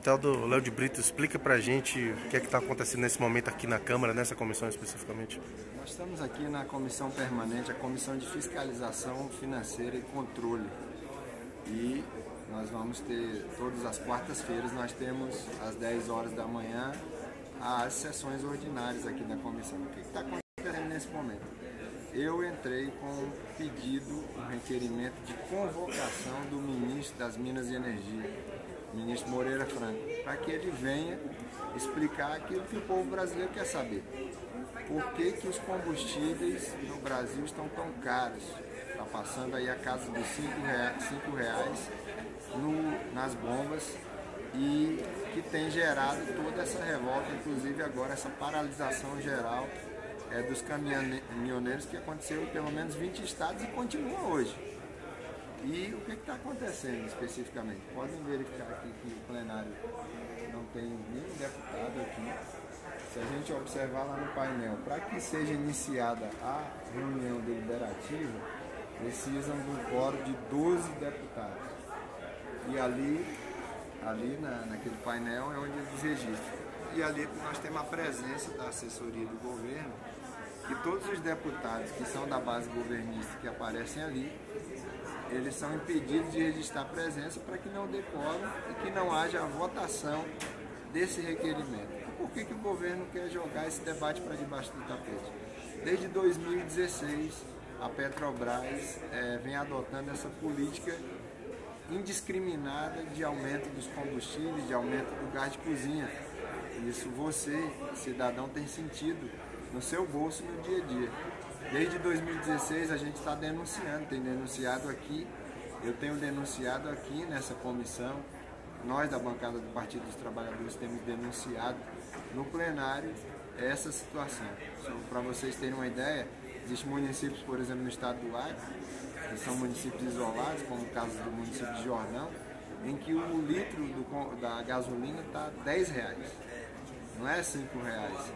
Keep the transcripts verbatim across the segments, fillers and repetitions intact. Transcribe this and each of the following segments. Deputado Léo de Brito, explica para a gente o que é que está acontecendo nesse momento aqui na Câmara, nessa comissão especificamente. Nós estamos aqui na comissão permanente, a Comissão de Fiscalização Financeira e Controle. E nós vamos ter, todas as quartas-feiras, nós temos às dez horas da manhã as sessões ordinárias aqui na comissão. O que está acontecendo nesse momento? Eu entrei com um pedido, um requerimento de convocação do ministro das Minas e Energia, ministro Moreira Franco, para que ele venha explicar aquilo que o povo brasileiro quer saber. Por que que os combustíveis no Brasil estão tão caros? Está passando aí a casa dos cinco reais no, nas bombas, e que tem gerado toda essa revolta, inclusive agora essa paralisação geral é, dos caminhoneiros, que aconteceu em pelo menos vinte estados e continua hoje. E o que está acontecendo especificamente? Podem verificar aqui que o plenário não tem nenhum deputado aqui. Se a gente observar lá no painel, para que seja iniciada a reunião deliberativa, precisam de um quórum de doze deputados. E ali, ali na, naquele painel é onde eles registram. E ali nós temos a presença da assessoria do governo, que todos os deputados que são da base governista que aparecem ali, eles são impedidos de registrar presença para que não decorem e que não haja a votação desse requerimento. E por que que o governo quer jogar esse debate para debaixo do tapete? Desde dois mil e dezesseis, a Petrobras é, vem adotando essa política indiscriminada de aumento dos combustíveis, de aumento do gás de cozinha. Isso você, cidadão, tem sentido no seu bolso no dia a dia. Desde dois mil e dezesseis a gente está denunciando, tem denunciado aqui, eu tenho denunciado aqui nessa comissão, nós da bancada do Partido dos Trabalhadores temos denunciado no plenário essa situação. Para vocês terem uma ideia, existem municípios, por exemplo, no estado do Acre, que são municípios isolados, como o caso do município de Jordão, em que o litro do, da gasolina está dez reais, não é cinco reais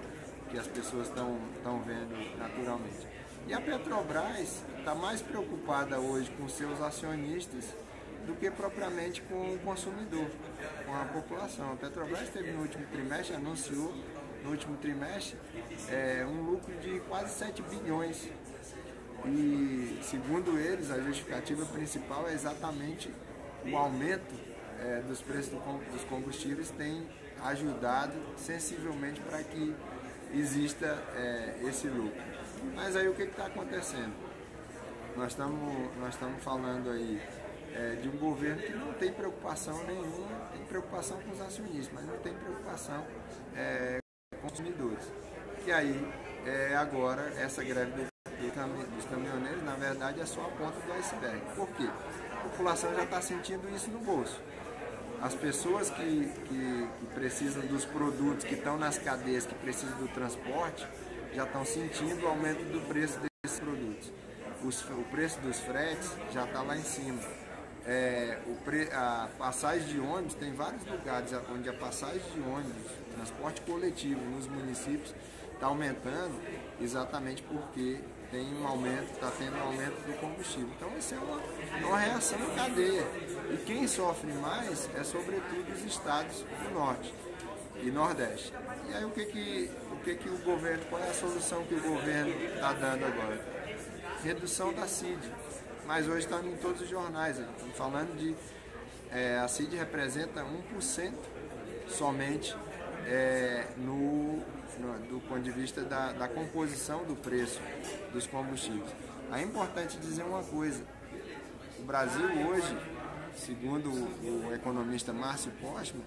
que as pessoas estão vendo naturalmente. E a Petrobras está mais preocupada hoje com seus acionistas do que propriamente com o consumidor, com a população. A Petrobras teve no último trimestre, anunciou no último trimestre, é, um lucro de quase sete bilhões. E, segundo eles, a justificativa principal é exatamente o aumento é, dos preços do, dos combustíveis tem ajudado sensivelmente para que exista é, esse lucro. Mas aí o que está acontecendo? Nós estamos nós estamos falando aí é, de um governo que não tem preocupação nenhuma, tem preocupação com os acionistas, mas não tem preocupação é, com os consumidores. E aí, é, agora, essa greve do, do, dos caminhoneiros, na verdade, é só a ponta do iceberg. Por quê? A população já está sentindo isso no bolso. As pessoas que, que, que precisam dos produtos, que estão nas cadeias, que precisam do transporte, já estão sentindo o aumento do preço desses produtos. Os, o preço dos fretes já está lá em cima. É, o pre, a passagem de ônibus, tem vários lugares onde a passagem de ônibus, transporte coletivo nos municípios, está aumentando exatamente porque tem um aumento, está tendo um aumento do combustível. Então isso é uma, uma reação em cadeia. E quem sofre mais é sobretudo os estados do norte e nordeste. E aí o que que o, que que o governo, qual é a solução que o governo está dando agora? Redução da C I D. Mas hoje está em todos os jornais, né? Falando de é, a C I D representa um por cento somente é, no... do ponto de vista da, da composição do preço dos combustíveis. É importante dizer uma coisa, o Brasil hoje, segundo o economista Márcio Pochmann,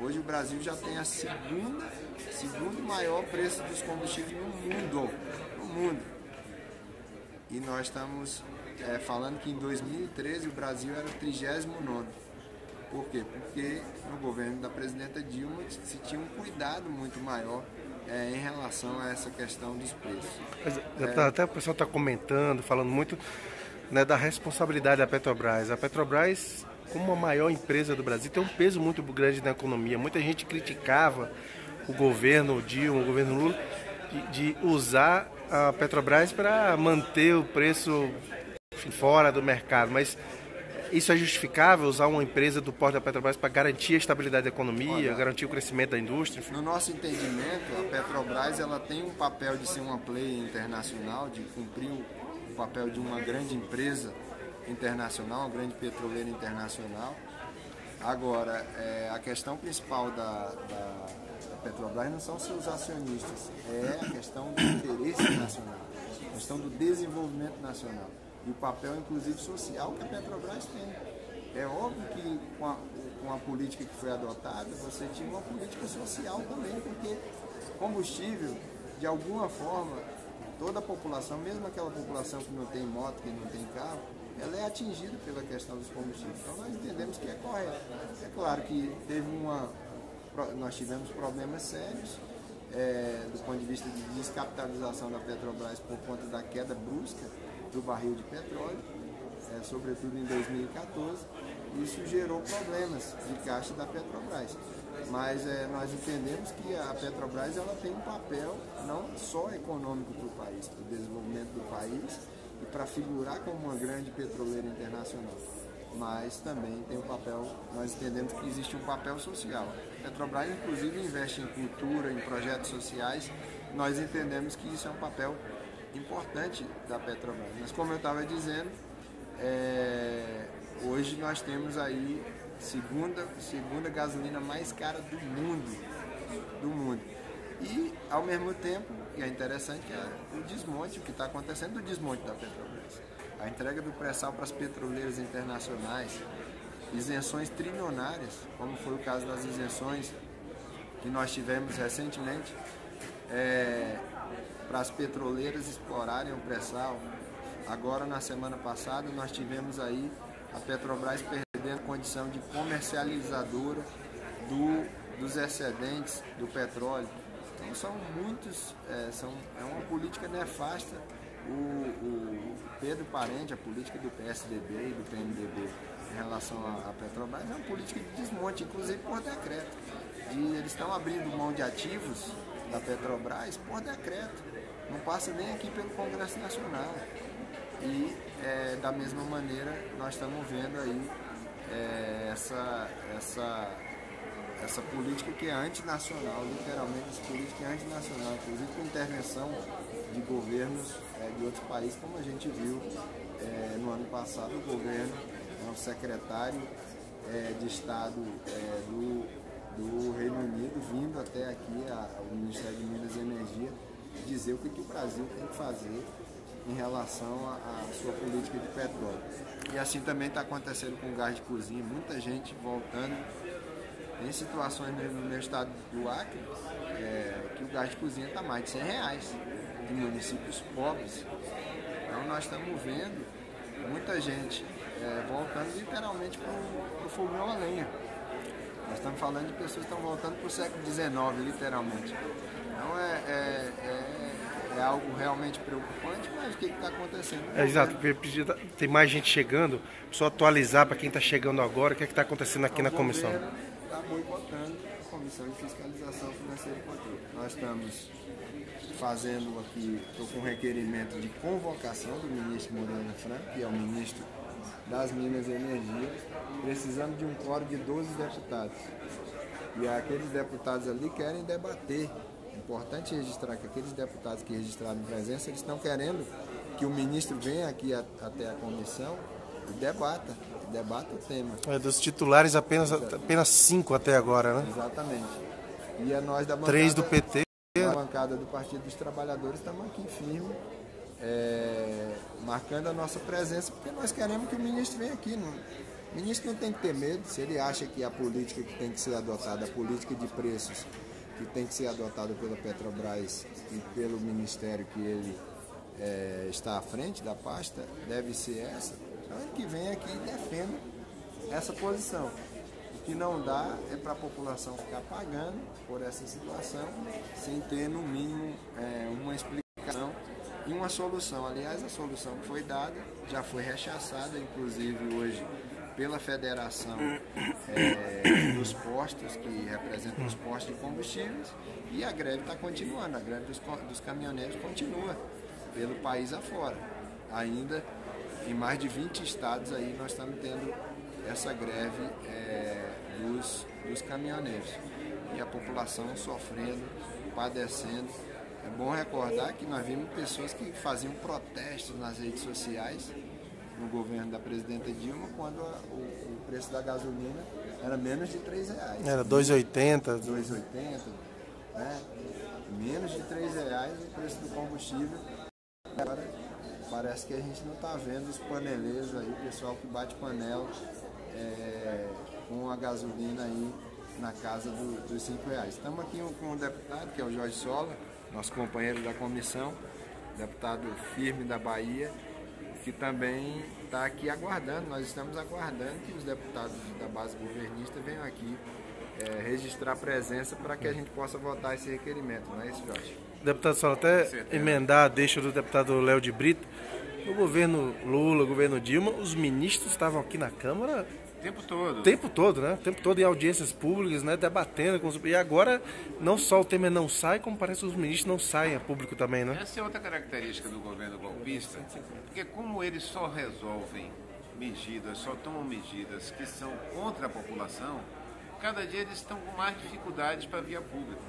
hoje o Brasil já tem a segunda, segundo maior preço dos combustíveis no mundo, no mundo. E nós estamos é, falando que em dois mil e treze o Brasil era o trigésimo nono. Por quê? Porque no governo da presidenta Dilma se tinha um cuidado muito maior É, em relação a essa questão dos preços. É, até o pessoal está comentando, falando muito, né, da responsabilidade da Petrobras. A Petrobras, como a maior empresa do Brasil, tem um peso muito grande na economia. Muita gente criticava o governo Dilma, o governo Lula, de usar a Petrobras para manter o preço fora do mercado. Mas Isso é justificável, usar uma empresa do porte da Petrobras para garantir a estabilidade da economia, Olha, garantir o crescimento da indústria? Enfim. No nosso entendimento, a Petrobras ela tem um papel de ser uma player internacional, de cumprir o papel de uma grande empresa internacional, uma grande petroleira internacional. Agora, é, a questão principal da, da, da Petrobras não são seus acionistas, é a questão do interesse nacional, a questão do desenvolvimento nacional. E o papel, inclusive, social que a Petrobras tem. É óbvio que com a, com a política que foi adotada, você tinha uma política social também, porque combustível, de alguma forma, toda a população, mesmo aquela população que não tem moto, que não tem carro, ela é atingida pela questão dos combustíveis. Então nós entendemos que é correto. É claro que teve uma, nós tivemos problemas sérios, é, do ponto de vista de descapitalização da Petrobras por conta da queda brusca do barril de petróleo, é, sobretudo em dois mil e quatorze, isso gerou problemas de caixa da Petrobras. Mas é, nós entendemos que a Petrobras ela tem um papel não só econômico para o país, para o desenvolvimento do país e para figurar como uma grande petroleira internacional, mas também tem um papel, nós entendemos que existe um papel social. A Petrobras, inclusive, investe em cultura, em projetos sociais, nós entendemos que isso é um papel importante da Petrobras. Mas, como eu estava dizendo, é, hoje nós temos aí segunda, segunda gasolina mais cara do mundo, do mundo. E, ao mesmo tempo, e é interessante, é o desmonte, o que está acontecendo, o desmonte da Petrobras. A entrega do pré-sal para as petroleiras internacionais, isenções trilionárias, como foi o caso das isenções que nós tivemos recentemente, é, para as petroleiras explorarem o pré-sal. Agora, na semana passada, nós tivemos aí a Petrobras perdendo a condição de comercializadora do, dos excedentes do petróleo. Então são muitos, é, são, é uma política nefasta. O, o Pedro Parente, a política do P S D B e do P M D B em relação à Petrobras é uma política de desmonte, inclusive por decreto. E eles estão abrindo mão de ativos da Petrobras por decreto. Não passa nem aqui pelo Congresso Nacional. E é, da mesma maneira nós estamos vendo aí é, essa... essa Essa política que é antinacional, literalmente essa política é antinacional, inclusive com intervenção de governos é, de outros países, como a gente viu é, no ano passado, o governo, é um secretário é, de Estado é, do, do Reino Unido, vindo até aqui ao Ministério de Minas e Energia, dizer o que, que o Brasil tem que fazer em relação à sua política de petróleo. E assim também está acontecendo com o gás de cozinha, muita gente voltando em situações no meu estado do Acre, é, que o gás de cozinha está mais de cem reais em municípios pobres. Então nós estamos vendo muita gente é, voltando literalmente para o fogão a lenha. Nós estamos falando de pessoas que estão voltando para o século dezenove, literalmente. Então é, é, é, é algo realmente preocupante, mas o que está acontecendo? É, exato, tem mais gente chegando, só atualizar para quem está chegando agora o que é está acontecendo aqui na comissão. Está boicotando a Comissão de Fiscalização Financeira e Controle. Nós estamos fazendo aqui, estou com requerimento de convocação do ministro Moreira Franco, que é o ministro das Minas e Energia, precisando de um quórum de doze deputados. E aqueles deputados ali querem debater. É importante registrar que aqueles deputados que registraram presença, eles estão querendo que o ministro venha aqui a, até a comissão e debata. Debate o tema. É, dos titulares apenas, apenas cinco até agora, né? Exatamente. E a nós da bancada, Três do P T. A bancada do Partido dos Trabalhadores estamos aqui firme, é, marcando a nossa presença, porque nós queremos que o ministro venha aqui. Não, o ministro não tem que ter medo. Se ele acha que a política que tem que ser adotada, a política de preços que tem que ser adotada pela Petrobras e pelo ministério que ele é, está à frente da pasta, deve ser essa, que vem aqui e defenda essa posição. O que não dá é para a população ficar pagando por essa situação sem ter, no mínimo, é, uma explicação e uma solução. Aliás, a solução que foi dada já foi rechaçada, inclusive hoje, pela Federação é, dos Postos, que representa os postos de combustíveis, e a greve está continuando, a greve dos, dos caminhoneiros continua pelo país afora. Ainda Em mais de vinte estados aí nós estamos tendo essa greve é, dos, dos caminhoneiros e a população sofrendo, padecendo. É bom recordar que nós vimos pessoas que faziam protestos nas redes sociais no governo da presidenta Dilma, quando a, o, o preço da gasolina era menos de três reais. Era dois e oitenta. dois e oitenta, né? Menos de três reais o preço do combustível. Agora parece que a gente não está vendo os paneleiros aí, o pessoal que bate panela é, com a gasolina aí na casa do, dos cinco reais. Estamos aqui com o deputado, que é o Jorge Solla, nosso companheiro da comissão, deputado firme da Bahia, que também está aqui aguardando, nós estamos aguardando que os deputados da base governista venham aqui é, registrar presença para que a gente possa votar esse requerimento, não é isso, Jorge? Deputado Solla, até emendar a deixa do deputado Léo de Brito, no governo Lula, governo Dilma, os ministros estavam aqui na Câmara o tempo todo. O tempo todo, né? O tempo todo em audiências públicas, né? Debatendo. Com os... E agora, não só o Temer não sai, como parece que os ministros não saem a público também, né? Essa é outra característica do governo golpista, porque como eles só resolvem medidas, só tomam medidas que são contra a população, cada dia eles estão com mais dificuldades para a via pública.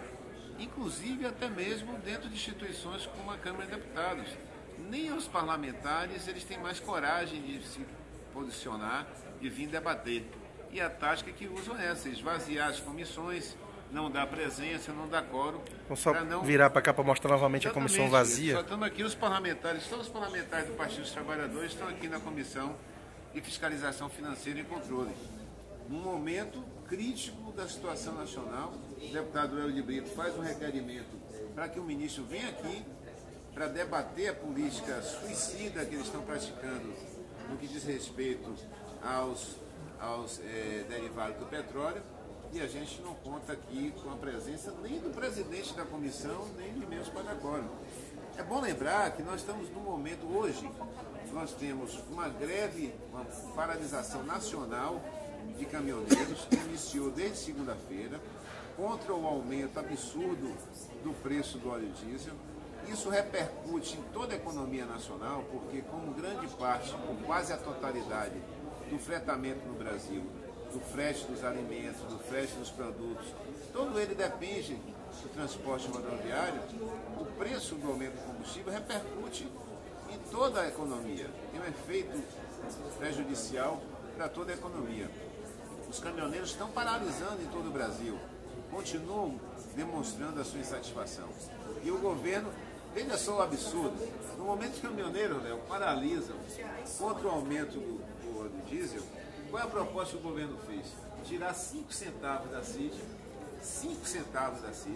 Inclusive até mesmo dentro de instituições como a Câmara de Deputados. Nem os parlamentares eles têm mais coragem de se posicionar e vir debater. E a tática que usam é essa, esvaziar as comissões, não dar presença, não dar quórum. Vamos só não... virar para cá para mostrar novamente. Exatamente, a comissão vazia. Só estamos aqui os parlamentares, só os parlamentares do Partido dos Trabalhadores estão aqui na Comissão de Fiscalização Financeira e Controle. Num momento crítico da situação nacional, o deputado Léo de Brito faz um requerimento para que o ministro venha aqui para debater a política suicida que eles estão praticando no que diz respeito aos, aos é, derivados do petróleo, e a gente não conta aqui com a presença nem do presidente da comissão, nem de membros para agora. É bom lembrar que nós estamos num momento, hoje, nós temos uma greve, uma paralisação nacional de caminhoneiros, que iniciou desde segunda-feira, contra o aumento absurdo do preço do óleo diesel. Isso repercute em toda a economia nacional, porque como grande parte, ou quase a totalidade do fretamento no Brasil, do frete dos alimentos, do frete dos produtos, todo ele depende do transporte rodoviário, o preço do aumento do combustível repercute em toda a economia. Tem um efeito prejudicial para toda a economia. Os caminhoneiros estão paralisando em todo o Brasil, continuam demonstrando a sua insatisfação. E o governo... Veja só o absurdo. No momento que os caminhoneiros, Léo, paralisam contra o aumento do, do, do diesel, qual é a proposta que o governo fez? Tirar cinco centavos da C I D, cinco centavos da C I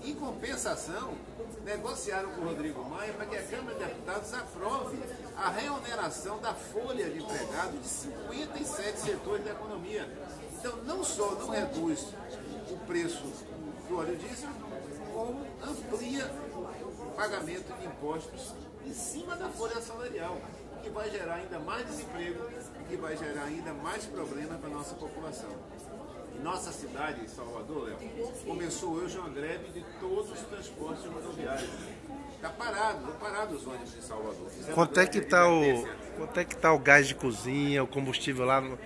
D. Em compensação, negociaram com o Rodrigo Maia para que a Câmara de Deputados aprove a reoneração da folha de empregado de cinquenta e sete setores da economia. Então, não só não reduz o preço do óleo diesel, como amplia o pagamento de impostos em cima da folha salarial, o que vai gerar ainda mais desemprego e que vai gerar ainda mais problema para a nossa população. Em nossa cidade, em Salvador, Léo, começou hoje uma greve de todos os transportes rodoviários. Está parado, estão parados os ônibus em Salvador. Quanto é que está o, quanto é que tá o gás de cozinha, o combustível lá no,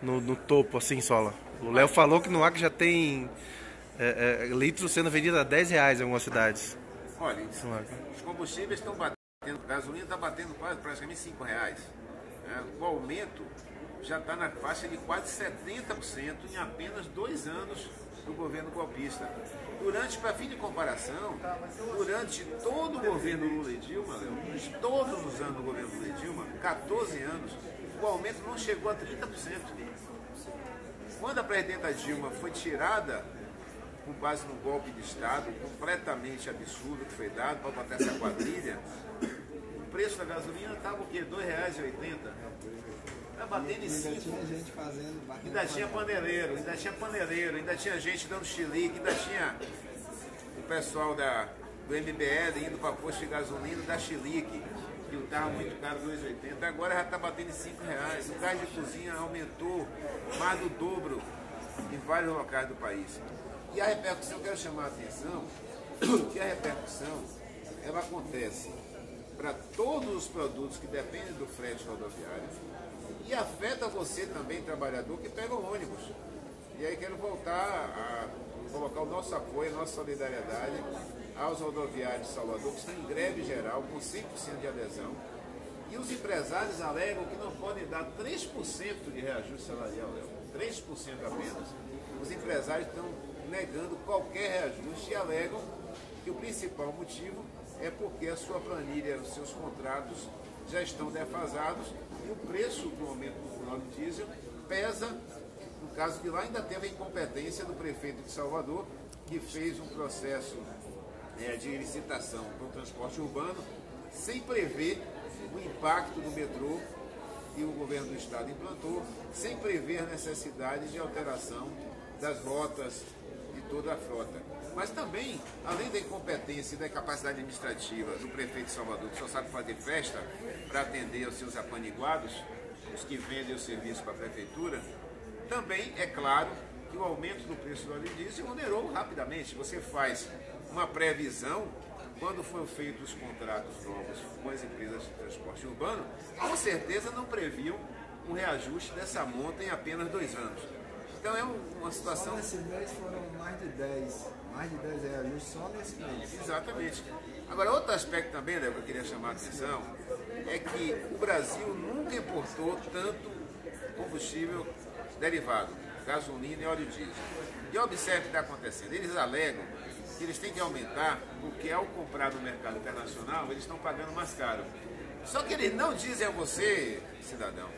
no, no topo, assim, Sola? O Léo falou que no Acre já tem... É, é, litros sendo vendido a dez reais em algumas cidades. Olha, os combustíveis estão batendo, a gasolina está batendo quase praticamente cinco reais. É, o aumento já está na faixa de quase setenta por cento em apenas dois anos do governo golpista. Durante, para fim de comparação, durante todo o governo Lula e Dilma, Léo, todos os anos do governo Lula e Dilma, quatorze anos, o aumento não chegou a trinta por cento. Quando a presidenta Dilma foi tirada, com base num golpe de Estado completamente absurdo que foi dado para botar essa quadrilha, o preço da gasolina estava o quê? dois reais e oitenta. Estava batendo em cinco. Ainda tinha paneleiro, ainda tinha paneleiro, ainda tinha gente dando chilique, ainda tinha o pessoal da, do M B L indo para posto de gasolina dar chilique, que estava muito caro, dois reais e oitenta. Agora já está batendo em cinco reais. O gás de cozinha aumentou mais do dobro em vários locais do país. E a repercussão, eu quero chamar a atenção, que a repercussão, ela acontece para todos os produtos que dependem do frete rodoviário e afeta você também, trabalhador, que pega o ônibus. E aí quero voltar a colocar o nosso apoio, a nossa solidariedade aos rodoviários de Salvador, que estão em greve geral, com cem por cento de adesão. E os empresários alegam que não podem dar três por cento de reajuste salarial, Léo, três por cento apenas. Os empresários estão negando qualquer reajuste e alegam que o principal motivo é porque a sua planilha, os seus contratos já estão defasados e o preço do aumento do óleo diesel pesa. No caso de lá, ainda teve a incompetência do prefeito de Salvador, que fez um processo é, de licitação para o transporte urbano, sem prever o impacto do metrô que o governo do estado implantou, sem prever a necessidade de alteração das rotas de toda a frota. Mas também, além da incompetência e da incapacidade administrativa do prefeito de Salvador, que só sabe fazer festa para atender aos seus apaniguados, os que vendem o serviço para a prefeitura, também é claro que o aumento do preço do óleo diesel onerou rapidamente. Você faz uma previsão, quando foram feitos os contratos novos com as empresas de transporte urbano, com certeza não previam um reajuste dessa monta em apenas dois anos. Então é uma situação... Só nesse mês foram mais de dez, mais de dez reajustes só nesse mês. Exatamente. Agora, outro aspecto também, né, que eu queria chamar a atenção, é que o Brasil nunca importou tanto combustível derivado, gasolina e óleo diesel. E observe o que está acontecendo. Eles alegam que eles têm que aumentar, porque ao comprar no mercado internacional, eles estão pagando mais caro. Só que eles não dizem a você, cidadão,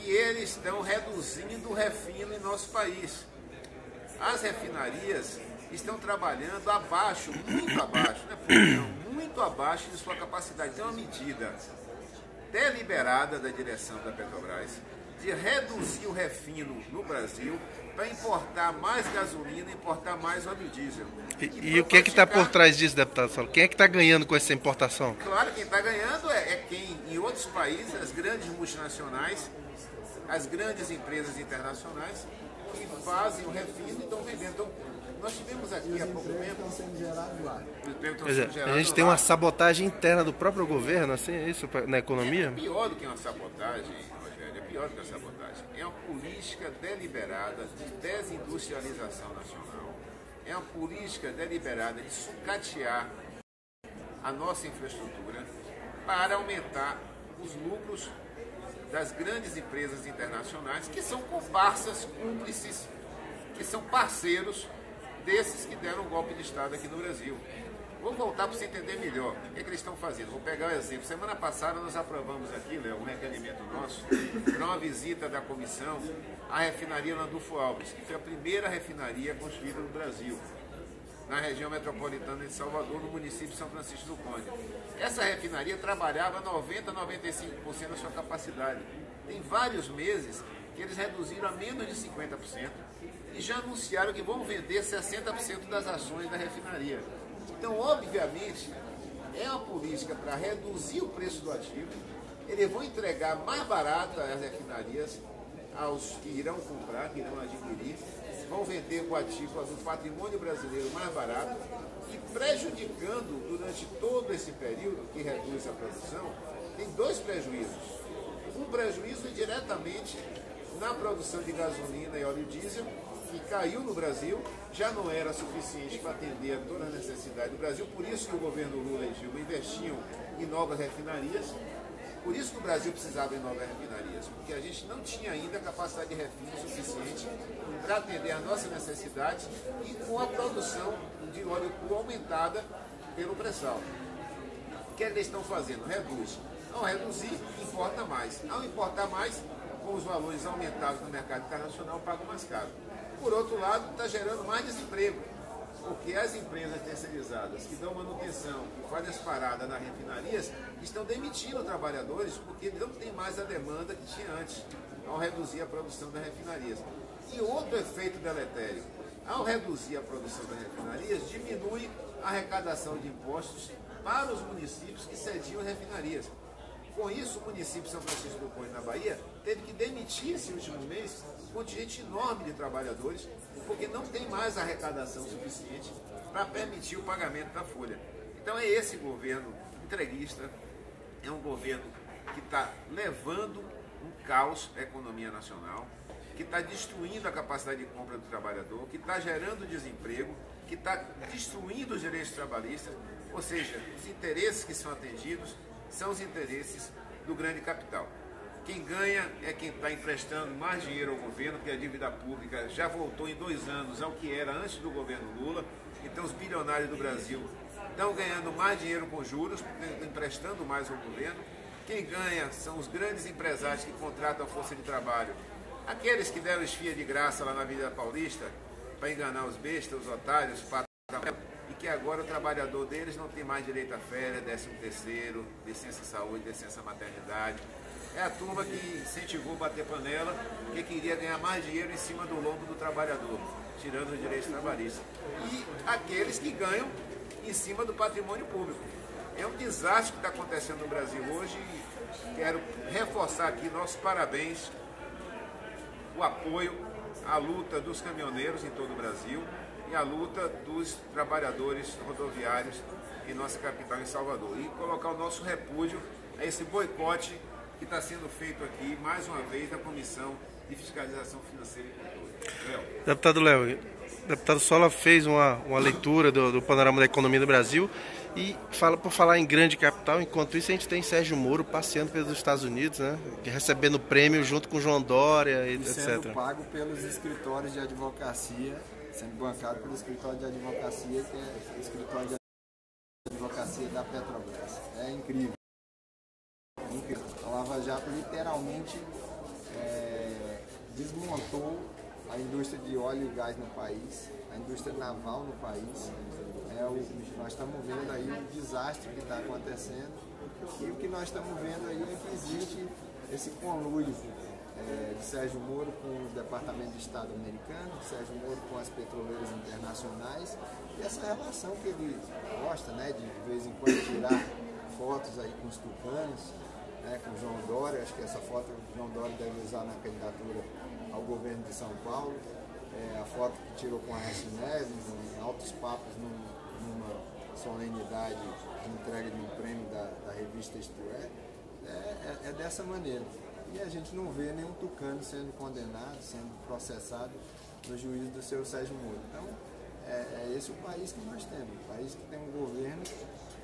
que eles estão reduzindo o refino em nosso país. As refinarias estão trabalhando abaixo, muito abaixo, né, Fulvio? Muito abaixo de sua capacidade. Então, é uma medida deliberada da direção da Petrobras de reduzir o refino no Brasil para importar mais gasolina, importar mais óleo diesel. E, e o que é que está por trás disso, deputado Solla? Quem é que está ganhando com essa importação? Claro, quem está ganhando é, é quem, em outros países, as grandes multinacionais, as grandes empresas internacionais que fazem o refino e estão vendendo. Então, nós tivemos aqui há pouco tempo... Os empregos estão sendo gerados lá. A gente tem uma sabotagem interna do próprio governo, assim, é isso, na economia? É pior do que uma sabotagem... pior que a sabotagem, é uma política deliberada de desindustrialização nacional, é uma política deliberada de sucatear a nossa infraestrutura para aumentar os lucros das grandes empresas internacionais, que são comparsas, cúmplices, que são parceiros desses que deram um golpe de Estado aqui no Brasil. Vou voltar para você entender melhor o que, é que eles estão fazendo. Vou pegar um exemplo. Semana passada nós aprovamos aqui, Léo, um requerimento nosso, para uma visita da comissão à refinaria Landulpho Alves, que foi a primeira refinaria construída no Brasil, na região metropolitana de Salvador, no município de São Francisco do Conde. Essa refinaria trabalhava noventa por cento, noventa e cinco por cento da sua capacidade. Tem vários meses que eles reduziram a menos de cinquenta por cento e já anunciaram que vão vender sessenta por cento das ações da refinaria. Então, obviamente, é uma política para reduzir o preço do ativo. Eles vão entregar mais barato as refinarias aos que irão comprar, que irão adquirir. Vão vender o ativo do patrimônio brasileiro mais barato e prejudicando durante todo esse período que reduz a produção, tem dois prejuízos. Um prejuízo diretamente na produção de gasolina e óleo diesel, que caiu no Brasil, já não era suficiente para atender a toda a necessidade do Brasil, por isso que o governo Lula e Dilma investiam em novas refinarias, por isso que o Brasil precisava de novas refinarias, porque a gente não tinha ainda capacidade de refino suficiente para atender a nossa necessidade e com a produção de óleo puro aumentada pelo pré-sal. O que eles estão fazendo? Reduz. Ao reduzir, importa mais. Ao importar mais, com os valores aumentados no mercado internacional, pagam mais caro. Por outro lado, está gerando mais desemprego, porque as empresas terceirizadas que dão manutenção, que fazem as paradas nas refinarias, estão demitindo trabalhadores porque não tem mais a demanda que tinha antes, ao reduzir a produção das refinarias. E outro efeito deletério, ao reduzir a produção das refinarias, diminui a arrecadação de impostos para os municípios que cediam refinarias. Com isso, o município de São Francisco do Conde, na Bahia, teve que demitir esse último mês um contingente enorme de trabalhadores, porque não tem mais arrecadação suficiente para permitir o pagamento da folha. Então é esse governo entreguista, é um governo que está levando um caos à economia nacional, que está destruindo a capacidade de compra do trabalhador, que está gerando desemprego, que está destruindo os direitos trabalhistas, ou seja, os interesses que são atendidos são os interesses do grande capital. Quem ganha é quem está emprestando mais dinheiro ao governo, porque a dívida pública já voltou em dois anos ao que era antes do governo Lula, então os bilionários do Brasil estão ganhando mais dinheiro com juros, emprestando mais ao governo. Quem ganha são os grandes empresários que contratam a força de trabalho, aqueles que deram esfia de graça lá na Avenida Paulista para enganar os bestas, os otários, os patrões, e que agora o trabalhador deles não tem mais direito à férias, décimo terceiro, licença saúde, licença maternidade. É a turma que incentivou bater panela, que queria ganhar mais dinheiro em cima do lombo do trabalhador, tirando os direitos trabalhistas. E aqueles que ganham em cima do patrimônio público. É um desastre que está acontecendo no Brasil hoje e quero reforçar aqui nossos parabéns, o apoio à luta dos caminhoneiros em todo o Brasil e à luta dos trabalhadores rodoviários em nossa capital, em Salvador. E colocar o nosso repúdio a esse boicote que está sendo feito aqui, mais uma vez, na Comissão de Fiscalização Financeira e Controle. Léo. Deputado Léo, o deputado Solla fez uma, uma leitura do, do panorama da economia do Brasil e, fala, por falar em grande capital, enquanto isso a gente tem Sérgio Moro passeando pelos Estados Unidos, né, recebendo prêmio junto com João Dória, e, e sendo etcétera. Sendo pago pelos escritórios de advocacia, sendo bancado pelo escritório de advocacia, que é o escritório de advocacia da Petrobras. É incrível. Lava Jato literalmente é, desmontou a indústria de óleo e gás no país, a indústria naval no país. É, o, nós estamos vendo aí o desastre que está acontecendo e o que nós estamos vendo aí é que existe esse conluio é, de Sérgio Moro com o Departamento de Estado americano, Sérgio Moro com as petroleiras internacionais e essa relação que ele gosta, né, de, de vez em quando tirar fotos aí com os tucanos. Né, com o João Dória, acho que essa foto o João Dória deve usar na candidatura ao governo de São Paulo, é, a foto que tirou com a Aécio Neves, em altos papos, num, numa solenidade de entrega de um prêmio da, da revista IstoÉ, é, é, é dessa maneira. E a gente não vê nenhum tucano sendo condenado, sendo processado no juízo do seu Sérgio Moro. Então, é, é esse o país que nós temos, o país que tem um governo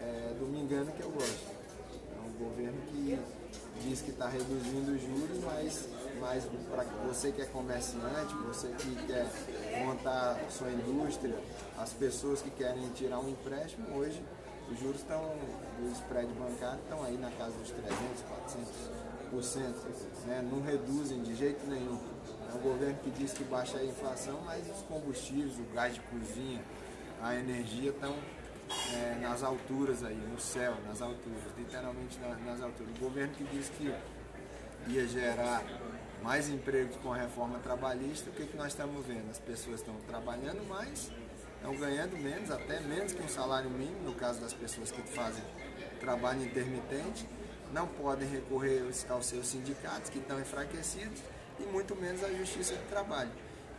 é, do me engano que eu gosto. Um governo que diz que está reduzindo os juros, mas, mas para você que é comerciante, você que quer montar sua indústria, as pessoas que querem tirar um empréstimo, hoje os juros estão, os prédios bancários estão aí na casa dos trezentos, quatrocentos por cento, né? Não reduzem de jeito nenhum. É um governo que diz que baixa a inflação, mas os combustíveis, o gás de cozinha, a energia estão... É, nas alturas aí, no céu, nas alturas, literalmente nas, nas alturas. O governo que disse que ia gerar mais empregos com a reforma trabalhista, o que, que nós estamos vendo? As pessoas estão trabalhando mais, estão ganhando menos, até menos que um salário mínimo, no caso das pessoas que fazem trabalho intermitente, não podem recorrer aos seus sindicatos, que estão enfraquecidos, e muito menos à justiça do trabalho.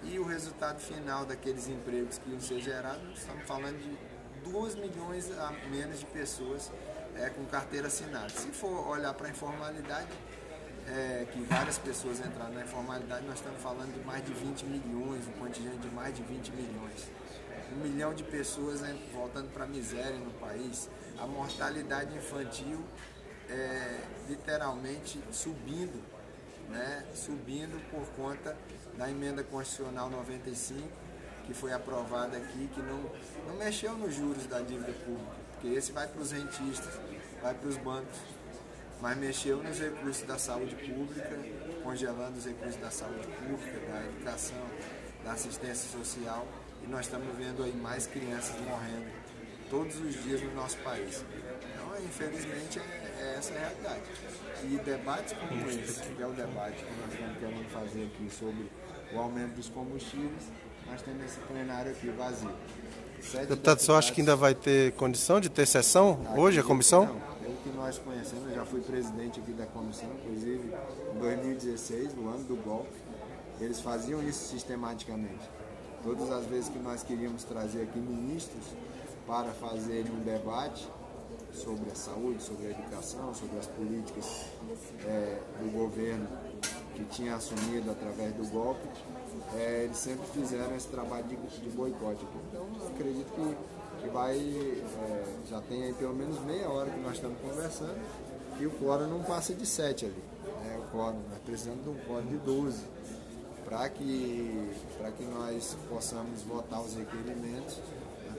E o resultado final daqueles empregos que iam ser gerados, estamos falando de dois milhões a menos de pessoas é, com carteira assinada. Se for olhar para a informalidade, é, que várias pessoas entraram na informalidade, nós estamos falando de mais de vinte milhões, um contingente de mais de vinte milhões. Um milhão de pessoas é, voltando para a miséria no país. A mortalidade infantil é, literalmente subindo, né, subindo por conta da emenda constitucional noventa e cinco, que foi aprovada aqui, que não, não mexeu nos juros da dívida pública, porque esse vai para os rentistas, vai para os bancos, mas mexeu nos recursos da saúde pública, congelando os recursos da saúde pública, da educação, da assistência social, e nós estamos vendo aí mais crianças morrendo todos os dias no nosso país. Então, infelizmente, é, é essa a realidade. E debates como esse, que é o debate que nós estamos querendo fazer aqui sobre o aumento dos combustíveis, nós temos esse plenário aqui vazio. Sete deputado, só acha que ainda vai ter condição de ter sessão aqui, hoje, a comissão? Não, eu que nós conhecemos, eu já fui presidente aqui da comissão, inclusive em dois mil e dezesseis, no ano do golpe, eles faziam isso sistematicamente. Todas as vezes que nós queríamos trazer aqui ministros para fazerem um debate sobre a saúde, sobre a educação, sobre as políticas é, do governo que tinha assumido através do golpe, é, eles sempre fizeram esse trabalho de, de boicote. Então, eu acredito que, que vai, é, já tem aí pelo menos meia hora que nós estamos conversando e o quórum não passa de sete ali. Né? O quórum, nós precisamos de um quórum de doze para que, para que nós possamos votar os requerimentos.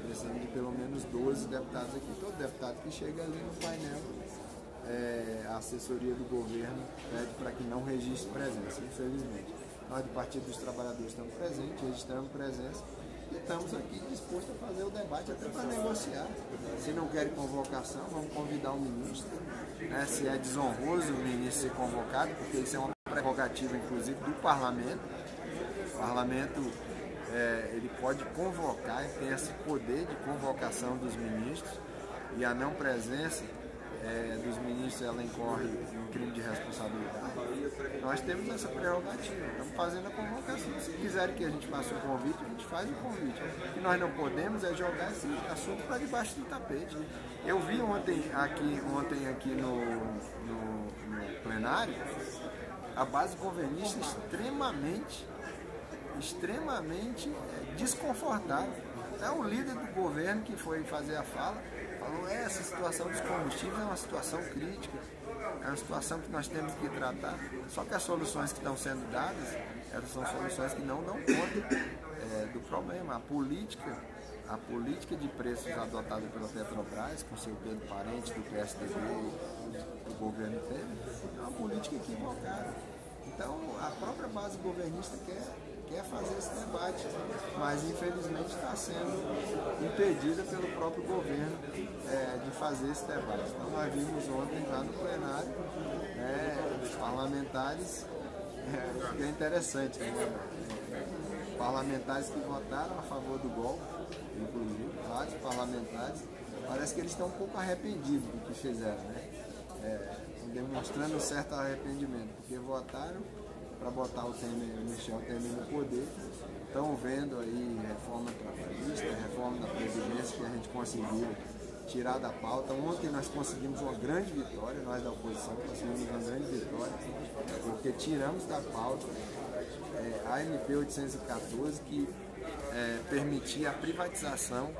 Precisamos de pelo menos doze deputados aqui. Todo deputado que chega ali no painel, é, a assessoria do governo pede para que não registre presença, infelizmente. Nós do Partido dos Trabalhadores estamos presentes, registramos presença e estamos aqui dispostos a fazer o debate até para negociar. Se não querem convocação, vamos convidar o ministro. Né? Se é desonroso o ministro ser convocado, porque isso é uma prerrogativa, inclusive, do parlamento. O parlamento... É, ele pode convocar e tem esse poder de convocação dos ministros, e a não presença é, dos ministros ela incorre em crime de responsabilidade. Nós temos essa prerrogativa, estamos fazendo a convocação. Se quiserem que a gente faça o convite, a gente faz o convite. O que nós não podemos é jogar esse assunto para debaixo do tapete. Eu vi ontem aqui, ontem aqui no, no, no plenário a base governista extremamente extremamente desconfortável. É o líder do governo que foi fazer a fala, falou, é, essa situação dos combustíveis é uma situação crítica, é uma situação que nós temos que tratar, só que as soluções que estão sendo dadas, elas são soluções que não dão conta é, do problema. A política, a política de preços adotada pela Petrobras, com seu Pedro Parente, do P S D B, do governo Temer, é uma política equivocada. Então, a própria base governista quer quer fazer esse debate, mas infelizmente está sendo impedida pelo próprio governo é, de fazer esse debate. Então nós vimos ontem lá no plenário é, os parlamentares, é, é interessante, né? Os parlamentares que votaram a favor do golpe, inclusive vários parlamentares, parece que eles estão um pouco arrependidos do que fizeram, né? É, demonstrando um certo arrependimento, porque votaram para botar o Temer, mexer o Temer no poder. Estão vendo aí reforma trabalhista, reforma da Previdência, que a gente conseguiu tirar da pauta. Ontem nós conseguimos uma grande vitória, nós da oposição conseguimos uma grande vitória, porque tiramos da pauta é, a M P oitocentos e quatorze, que é, permitia a privatização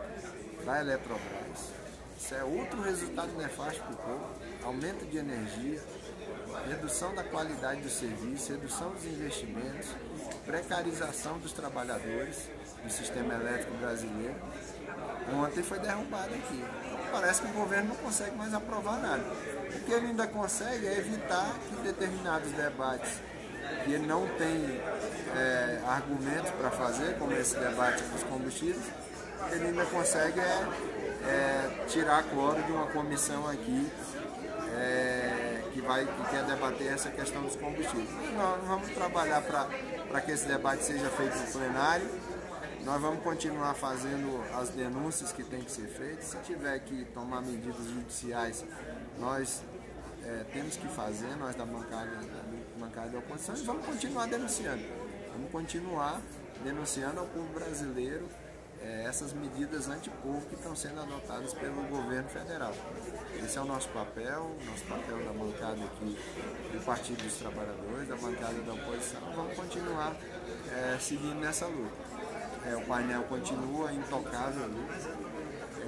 da Eletrobras. Isso é outro resultado nefasto para o povo, aumento de energia, redução da qualidade do serviço, redução dos investimentos, precarização dos trabalhadores do sistema elétrico brasileiro. Ontem foi derrubado aqui. Então, parece que o governo não consegue mais aprovar nada. O que ele ainda consegue é evitar que determinados debates que ele não tem é, argumentos para fazer, como esse debate dos combustíveis, ele ainda consegue é, é, tirar a quórum de uma comissão aqui é, que, vai, que quer debater essa questão dos combustíveis. Nós vamos trabalhar para que esse debate seja feito no plenário, nós vamos continuar fazendo as denúncias que tem que ser feitas, se tiver que tomar medidas judiciais, nós é, temos que fazer, nós da bancada da, bancada da oposição, e vamos continuar denunciando, vamos continuar denunciando ao povo brasileiro é, essas medidas anti-povo que estão sendo adotadas pelo governo federal. Esse é o nosso papel, nosso papel da bancada aqui do Partido dos Trabalhadores, da bancada da oposição. Vamos continuar é, seguindo nessa luta. É, o painel continua intocável ali,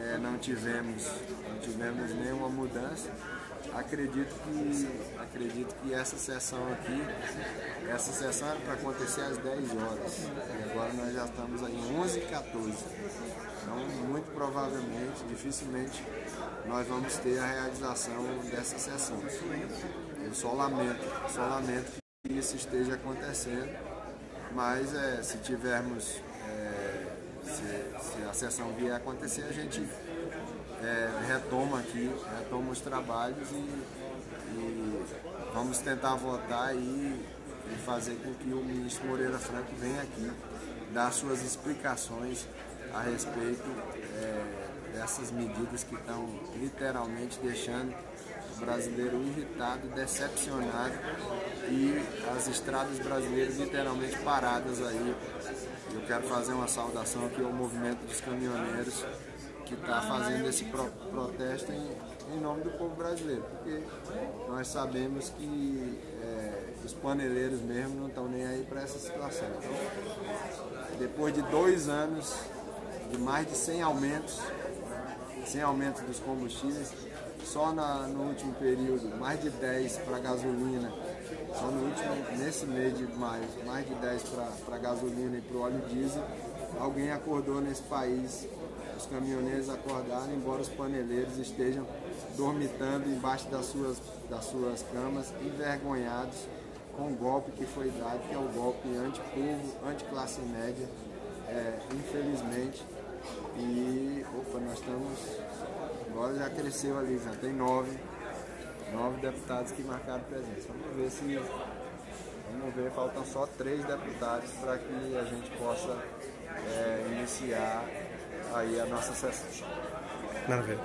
é, não, tivemos, não tivemos nenhuma mudança. Acredito que, acredito que essa sessão aqui, essa sessão era para acontecer às dez horas, e agora nós já estamos aí em onze e quatorze, então muito provavelmente, dificilmente, nós vamos ter a realização dessa sessão. Eu só lamento, só lamento que isso esteja acontecendo, mas é, se tivermos, é, se, se a sessão vier a acontecer, a gente... É, retoma aqui, retoma os trabalhos e, e vamos tentar votar e, e fazer com que o ministro Moreira Franco venha aqui dar suas explicações a respeito é, dessas medidas que estão literalmente deixando o brasileiro irritado, decepcionado e as estradas brasileiras literalmente paradas aí. Eu quero fazer uma saudação aqui ao movimento dos caminhoneiros que está fazendo esse pro protesto em, em nome do povo brasileiro, porque nós sabemos que é, os paneleiros mesmo não estão nem aí para essa situação. Então, depois de dois anos de mais de cem aumentos, cem aumentos dos combustíveis, só na, no último período, mais de dez para a gasolina, só no último, nesse mês de maio, mais de dez para a gasolina e para o óleo diesel, alguém acordou nesse país, os caminhoneiros acordaram, embora os paneleiros estejam dormitando embaixo das suas, das suas camas, envergonhados com o golpe que foi dado, que é o golpe anti-povo, anti-classe média, é, infelizmente. E, opa, nós estamos, agora já cresceu ali, já tem nove, nove deputados que marcaram presença. Vamos ver se, vamos ver, faltam só três deputados para que a gente possa é, iniciar aí a nossa sessão. Maravilha.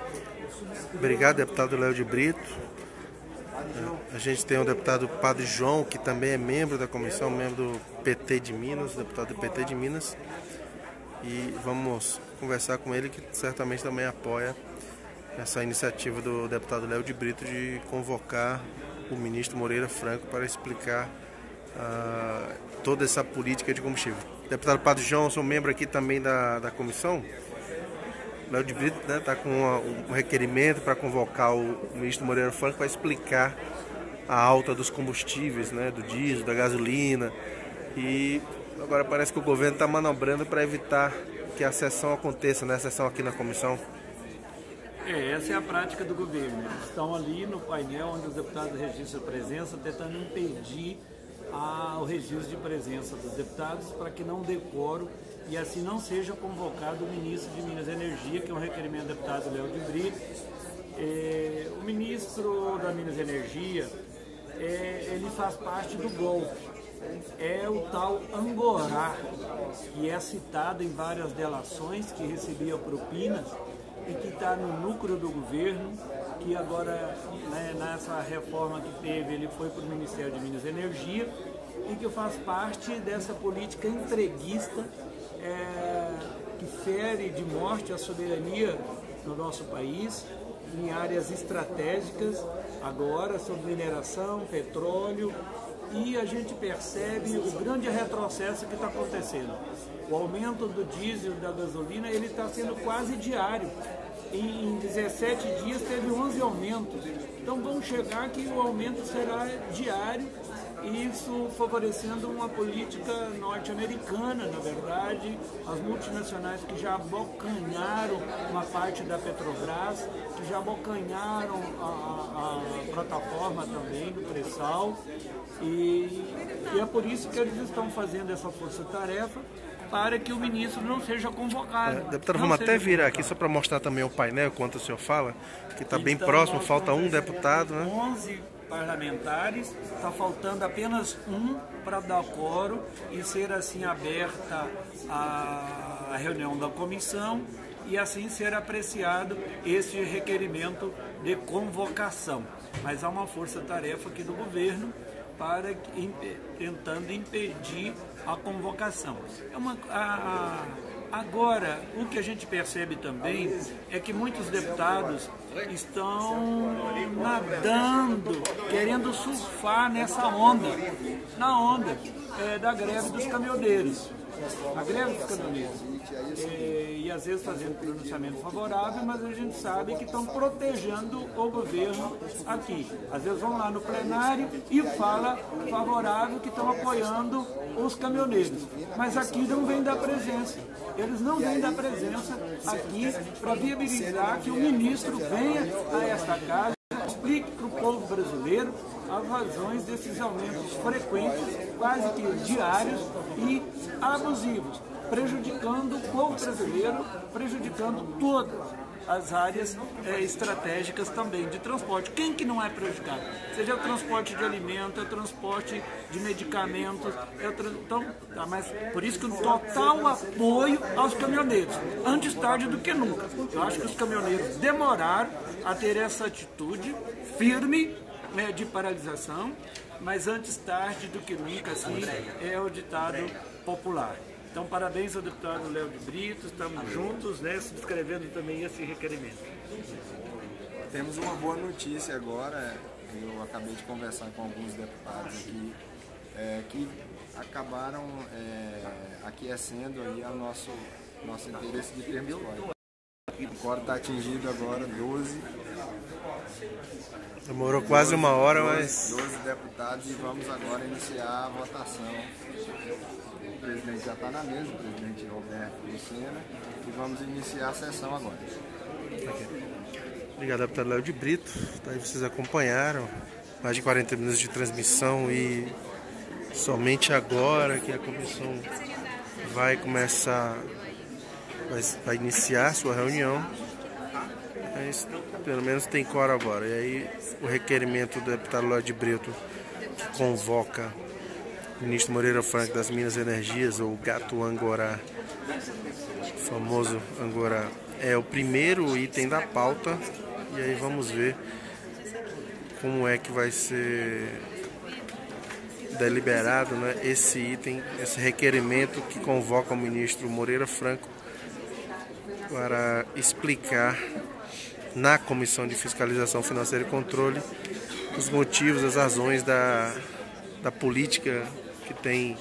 Obrigado, deputado Léo de Brito. A gente tem o deputado Padre João, que também é membro da comissão, membro do P T de Minas, deputado do P T de Minas. E vamos conversar com ele, que certamente também apoia essa iniciativa do deputado Léo de Brito de convocar o ministro Moreira Franco para explicar uh, toda essa política de combustível. Deputado Padre João, sou membro aqui também da, da comissão. Léo de Brito está, né, com uma, um requerimento para convocar o ministro Moreira Franco para explicar a alta dos combustíveis, né, do diesel, da gasolina. E agora parece que o governo está manobrando para evitar que a sessão aconteça, né? A sessão aqui na comissão. É, essa é a prática do governo. Eles estão ali no painel onde os deputados registram a presença, tentando impedir a, o registro de presença dos deputados para que não decoro e assim não seja convocado o ministro de Minas e Energia, que é um requerimento do deputado Léo de Brito. É, o ministro da Minas e Energia, é, ele faz parte do golpe. É o tal Angorá, que é citado em várias delações, que recebia propinas e que está no núcleo do governo, que agora, né, nessa reforma que teve, ele foi para o Ministério de Minas e Energia e que faz parte dessa política entreguista é, que fere de morte a soberania no nosso país em áreas estratégicas, agora sobre mineração, petróleo. E a gente percebe o grande retrocesso que está acontecendo. O aumento do diesel, da gasolina, ele está sendo quase diário. Em dezessete dias teve onze aumentos. Então vamos chegar que o aumento será diário, e isso favorecendo uma política norte-americana, na verdade. As multinacionais que já abocanharam uma parte da Petrobras, que já abocanharam a, a plataforma também do pré-sal. E, e é por isso que eles estão fazendo essa força-tarefa, para que o ministro não seja convocado. É, deputado, vamos até virar aqui só para mostrar também o painel, enquanto o senhor fala, que está bem próximo, falta um deputado, né? onze parlamentares, está faltando apenas um para dar quórum e ser assim aberta a reunião da comissão e assim ser apreciado esse requerimento de convocação. Mas há uma força-tarefa aqui do governo para tentando impedir a convocação. É uma, a, a, agora, o que a gente percebe também é que muitos deputados estão nadando, querendo surfar nessa onda, na onda é, da greve dos caminhoneiros. A greve dos caminhoneiros. É, e às vezes fazendo pronunciamento favorável, mas a gente sabe que estão protegendo o governo aqui. Às vezes vão lá no plenário e fala favorável, que estão apoiando os caminhoneiros. Mas aqui não vem da presença. Eles não vêm da presença aqui para viabilizar que o ministro venha a esta casa, explique para o povo brasileiro as razões desses aumentos frequentes, quase que diários e abusivos, prejudicando o povo brasileiro, prejudicando todas as áreas é, estratégicas também de transporte. Quem que não é prejudicado? Seja o transporte de alimento, é o transporte de medicamentos, é o trans... então, tá, mas por isso que o total apoio aos caminhoneiros, antes tarde do que nunca. Eu acho que os caminhoneiros demoraram a ter essa atitude firme, né, de paralisação, mas antes tarde do que nunca, assim é o ditado popular. Então, parabéns ao deputado Léo de Brito, estamos juntos, né, subscrevendo também esse requerimento. temos uma boa notícia agora. Eu acabei de conversar com alguns deputados aqui é, que acabaram é, aquecendo aí ao nosso, nosso interesse de termos histórico. O coro está atingido agora doze. Demorou quase uma hora, mas... doze deputados, e vamos agora iniciar a votação. O presidente já está na mesa, o presidente Roberto Lucena, e vamos iniciar a sessão agora. Obrigado, deputado Léo de Brito. Aí vocês acompanharam mais de quarenta minutos de transmissão e somente agora que a comissão vai começar... vai iniciar sua reunião, mas pelo menos tem coro agora. E aí o requerimento do deputado Léo de Brito, que convoca o ministro Moreira Franco das Minas e Energias, ou Gato Angorá, o famoso Angorá, é o primeiro item da pauta. E aí vamos ver como é que vai ser deliberado, né, esse item, esse requerimento que convoca o ministro Moreira Franco para explicar na Comissão de Fiscalização Financeira e Controle os motivos, as razões da, da política que tem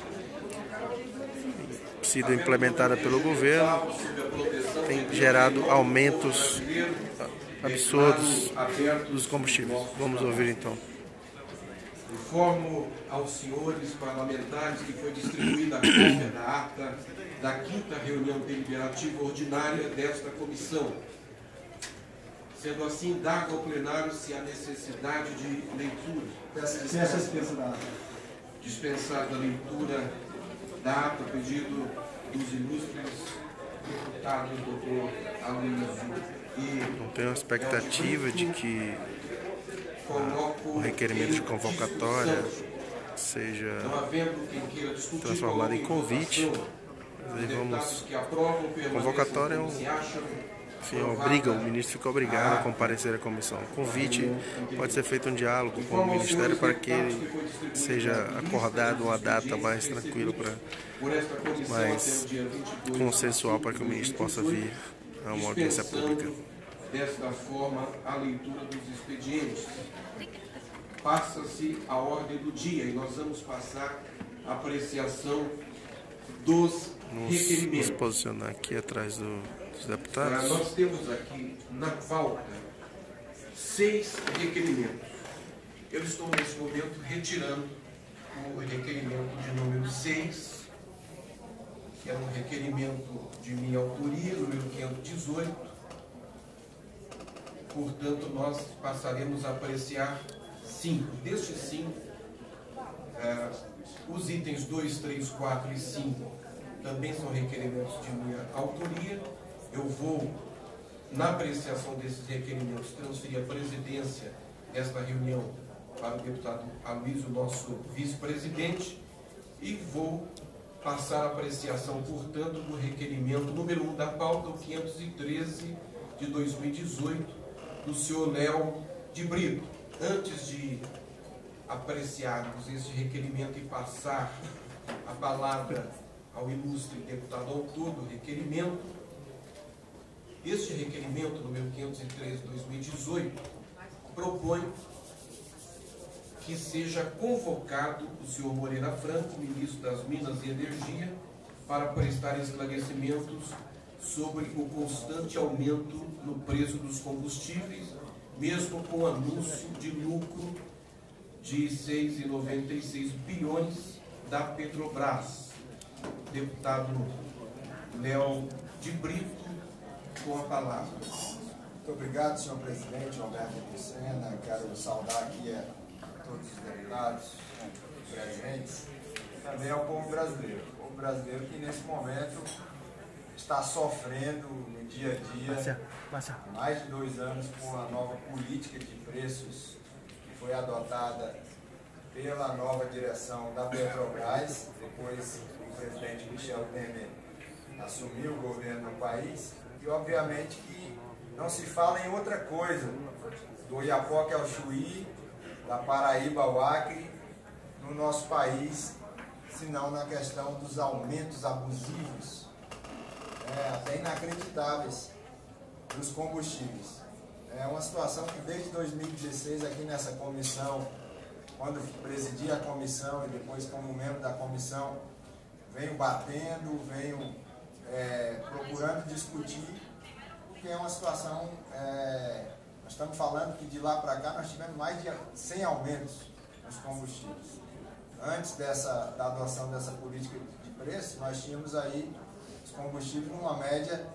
sido implementada pelo governo, tem gerado aumentos absurdos dos combustíveis. Vamos ouvir então. Informo aos senhores parlamentares que foi distribuída a cópia da ata da quinta reunião deliberativa ordinária desta comissão. Sendo assim, indago ao plenário se há necessidade de leitura. Dispensada. Dispensada a leitura da ata, pedido dos ilustres deputados doutor Aluísio. Não tenho a expectativa de que o requerimento de convocatória seja transformado em convite. Vamos... Convocatória é um... Enfim, obriga, o ministro fica obrigado a comparecer à comissão. O convite pode ser feito um diálogo com o Ministério para que seja acordado uma data mais tranquila, para mais consensual, para que o ministro possa vir a uma audiência pública. Desta forma, a leitura dos expedientes. Passa-se a ordem do dia e nós vamos passar a apreciação dos requerimentos. Vamos posicionar aqui atrás do, dos deputados. Nós temos aqui na pauta seis requerimentos. Eu estou nesse momento retirando o requerimento de número seis, que é um requerimento de minha autoria, número quinhentos e dezoito. Portanto, nós passaremos a apreciar cinco. Destes cinco, é, os itens dois, três, quatro e cinco também são requerimentos de minha autoria. Eu vou, na apreciação desses requerimentos, transferir a presidência desta reunião para o deputado Aloysio, nosso vice-presidente, e vou passar a apreciação, portanto, do requerimento número um da pauta, o quinhentos e treze de dois mil e dezoito, do senhor Léo de Brito. Antes de apreciarmos este requerimento e passar a palavra ao ilustre deputado autor do requerimento, este requerimento número quinhentos e três de dois mil e dezoito propõe que seja convocado o senhor Moreira Franco, ministro das Minas e Energia, para prestar esclarecimentos sobre o constante aumento no preço dos combustíveis, mesmo com anúncio de lucro de seis vírgula noventa e seis bilhões da Petrobras. Deputado Léo de Brito, com a palavra. Muito obrigado, senhor presidente Roberto Lucena. Quero saudar aqui a todos os deputados presentes, também ao povo brasileiro. O povo brasileiro que, nesse momento, está sofrendo no dia a dia, mais de dois anos, com a nova política de preços que foi adotada pela nova direção da Petrobras, depois o presidente Michel Temer assumiu o governo do país, e obviamente que não se fala em outra coisa, do Oiapoque ao Chuí, da Paraíba ao Acre, no nosso país, senão na questão dos aumentos abusivos, É, até inacreditáveis, dos combustíveis. É uma situação que desde dois mil e dezesseis aqui nessa comissão, quando presidi a comissão e depois como membro da comissão, venho batendo, venho é, procurando discutir, porque é uma situação, é, nós estamos falando que de lá para cá nós tivemos mais de cem aumentos nos combustíveis. Antes dessa, da adoção dessa política de preço, nós tínhamos aí os combustíveis numa média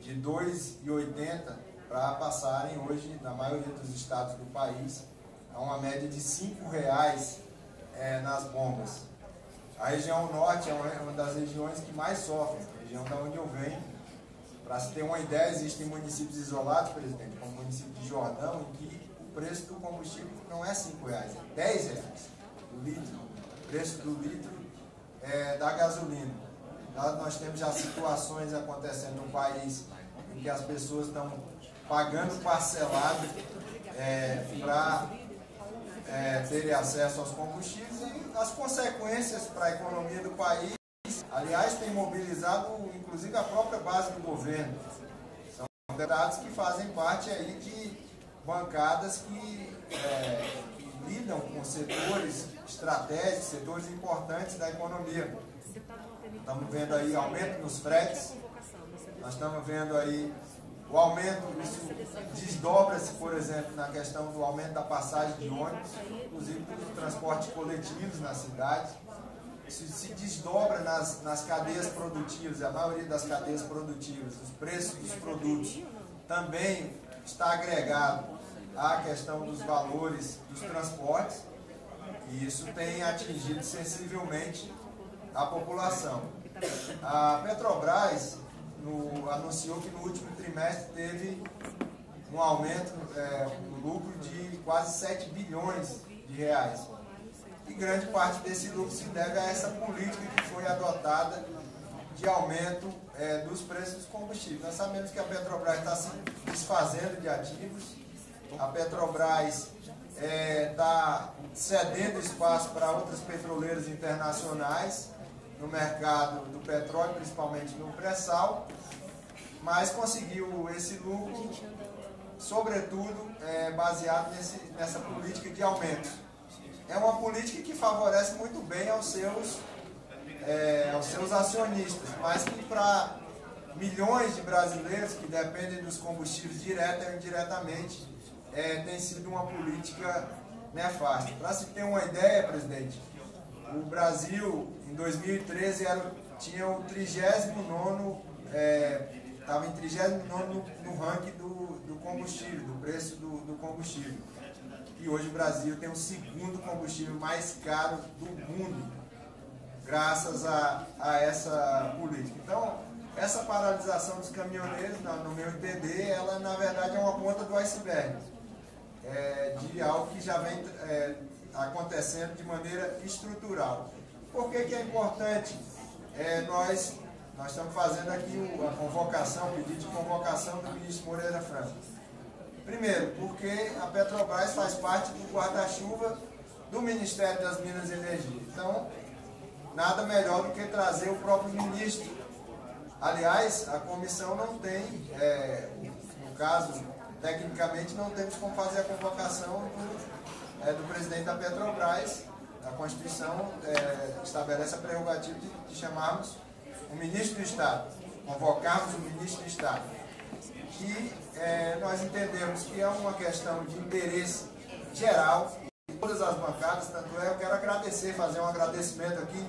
de dois reais e oitenta centavos para passarem hoje, na maioria dos estados do país, a uma média de cinco reais é, nas bombas. A região norte é uma das regiões que mais sofre, a região da onde eu venho. Para se ter uma ideia, existem municípios isolados, presidente, como o município de Jordão, em que o preço do combustível não é cinco reais, é dez reais o litro, o preço do litro é, da gasolina. Nós temos já situações acontecendo no país em que as pessoas estão pagando parcelado é, para é, terem acesso aos combustíveis, e as consequências para a economia do país, aliás, tem mobilizado inclusive a própria base do governo. São deputados que fazem parte aí de bancadas que, é, que lidam com setores estratégicos, setores importantes da economia. Estamos vendo aí aumento nos fretes, nós estamos vendo aí o aumento, isso desdobra-se, por exemplo, na questão do aumento da passagem de ônibus, inclusive dos transportes coletivos na cidade. Isso se desdobra nas, nas cadeias produtivas, a maioria das cadeias produtivas, os preços dos produtos também está agregado à questão dos valores dos transportes, e isso tem atingido sensivelmente a população. A Petrobras no, anunciou que no último trimestre teve um aumento é, no lucro de quase sete bilhões de reais. E grande parte desse lucro se deve a essa política que foi adotada de aumento é, dos preços dos combustíveis. Nós sabemos que a Petrobras está se desfazendo de ativos, a Petrobras está é, cedendo espaço para outras petroleiras internacionais no mercado do petróleo, principalmente no pré-sal, mas conseguiu esse lucro, sobretudo é, baseado nesse, nessa política de aumento. É uma política que favorece muito bem aos seus, é, aos seus acionistas, mas que para milhões de brasileiros que dependem dos combustíveis direta ou indiretamente, é, tem sido uma política nefasta. Para se ter uma ideia, presidente, o Brasil em dois mil e treze era, tinha o trigésimo nono, estava é, em trigésimo nono no, no ranking do, do combustível, do preço do, do combustível. E hoje o Brasil tem o segundo combustível mais caro do mundo, graças a, a essa política. Então, essa paralisação dos caminhoneiros, no meu entender, ela na verdade é uma ponta do iceberg, é, de algo que já vem é, acontecendo de maneira estrutural. Por que que é importante? É, nós, nós estamos fazendo aqui a convocação, o pedido de convocação do ministro Moreira Franco. Primeiro, porque a Petrobras faz parte do guarda-chuva do Ministério das Minas e Energia. Então, nada melhor do que trazer o próprio ministro. Aliás, a comissão não tem, é, no caso, tecnicamente não temos como fazer a convocação do, é, do presidente da Petrobras. A Constituição é, estabelece a prerrogativa de, de chamarmos o ministro do Estado, convocarmos o ministro do Estado. E é, nós entendemos que é uma questão de interesse geral de todas as bancadas, tanto é, eu quero agradecer, fazer um agradecimento aqui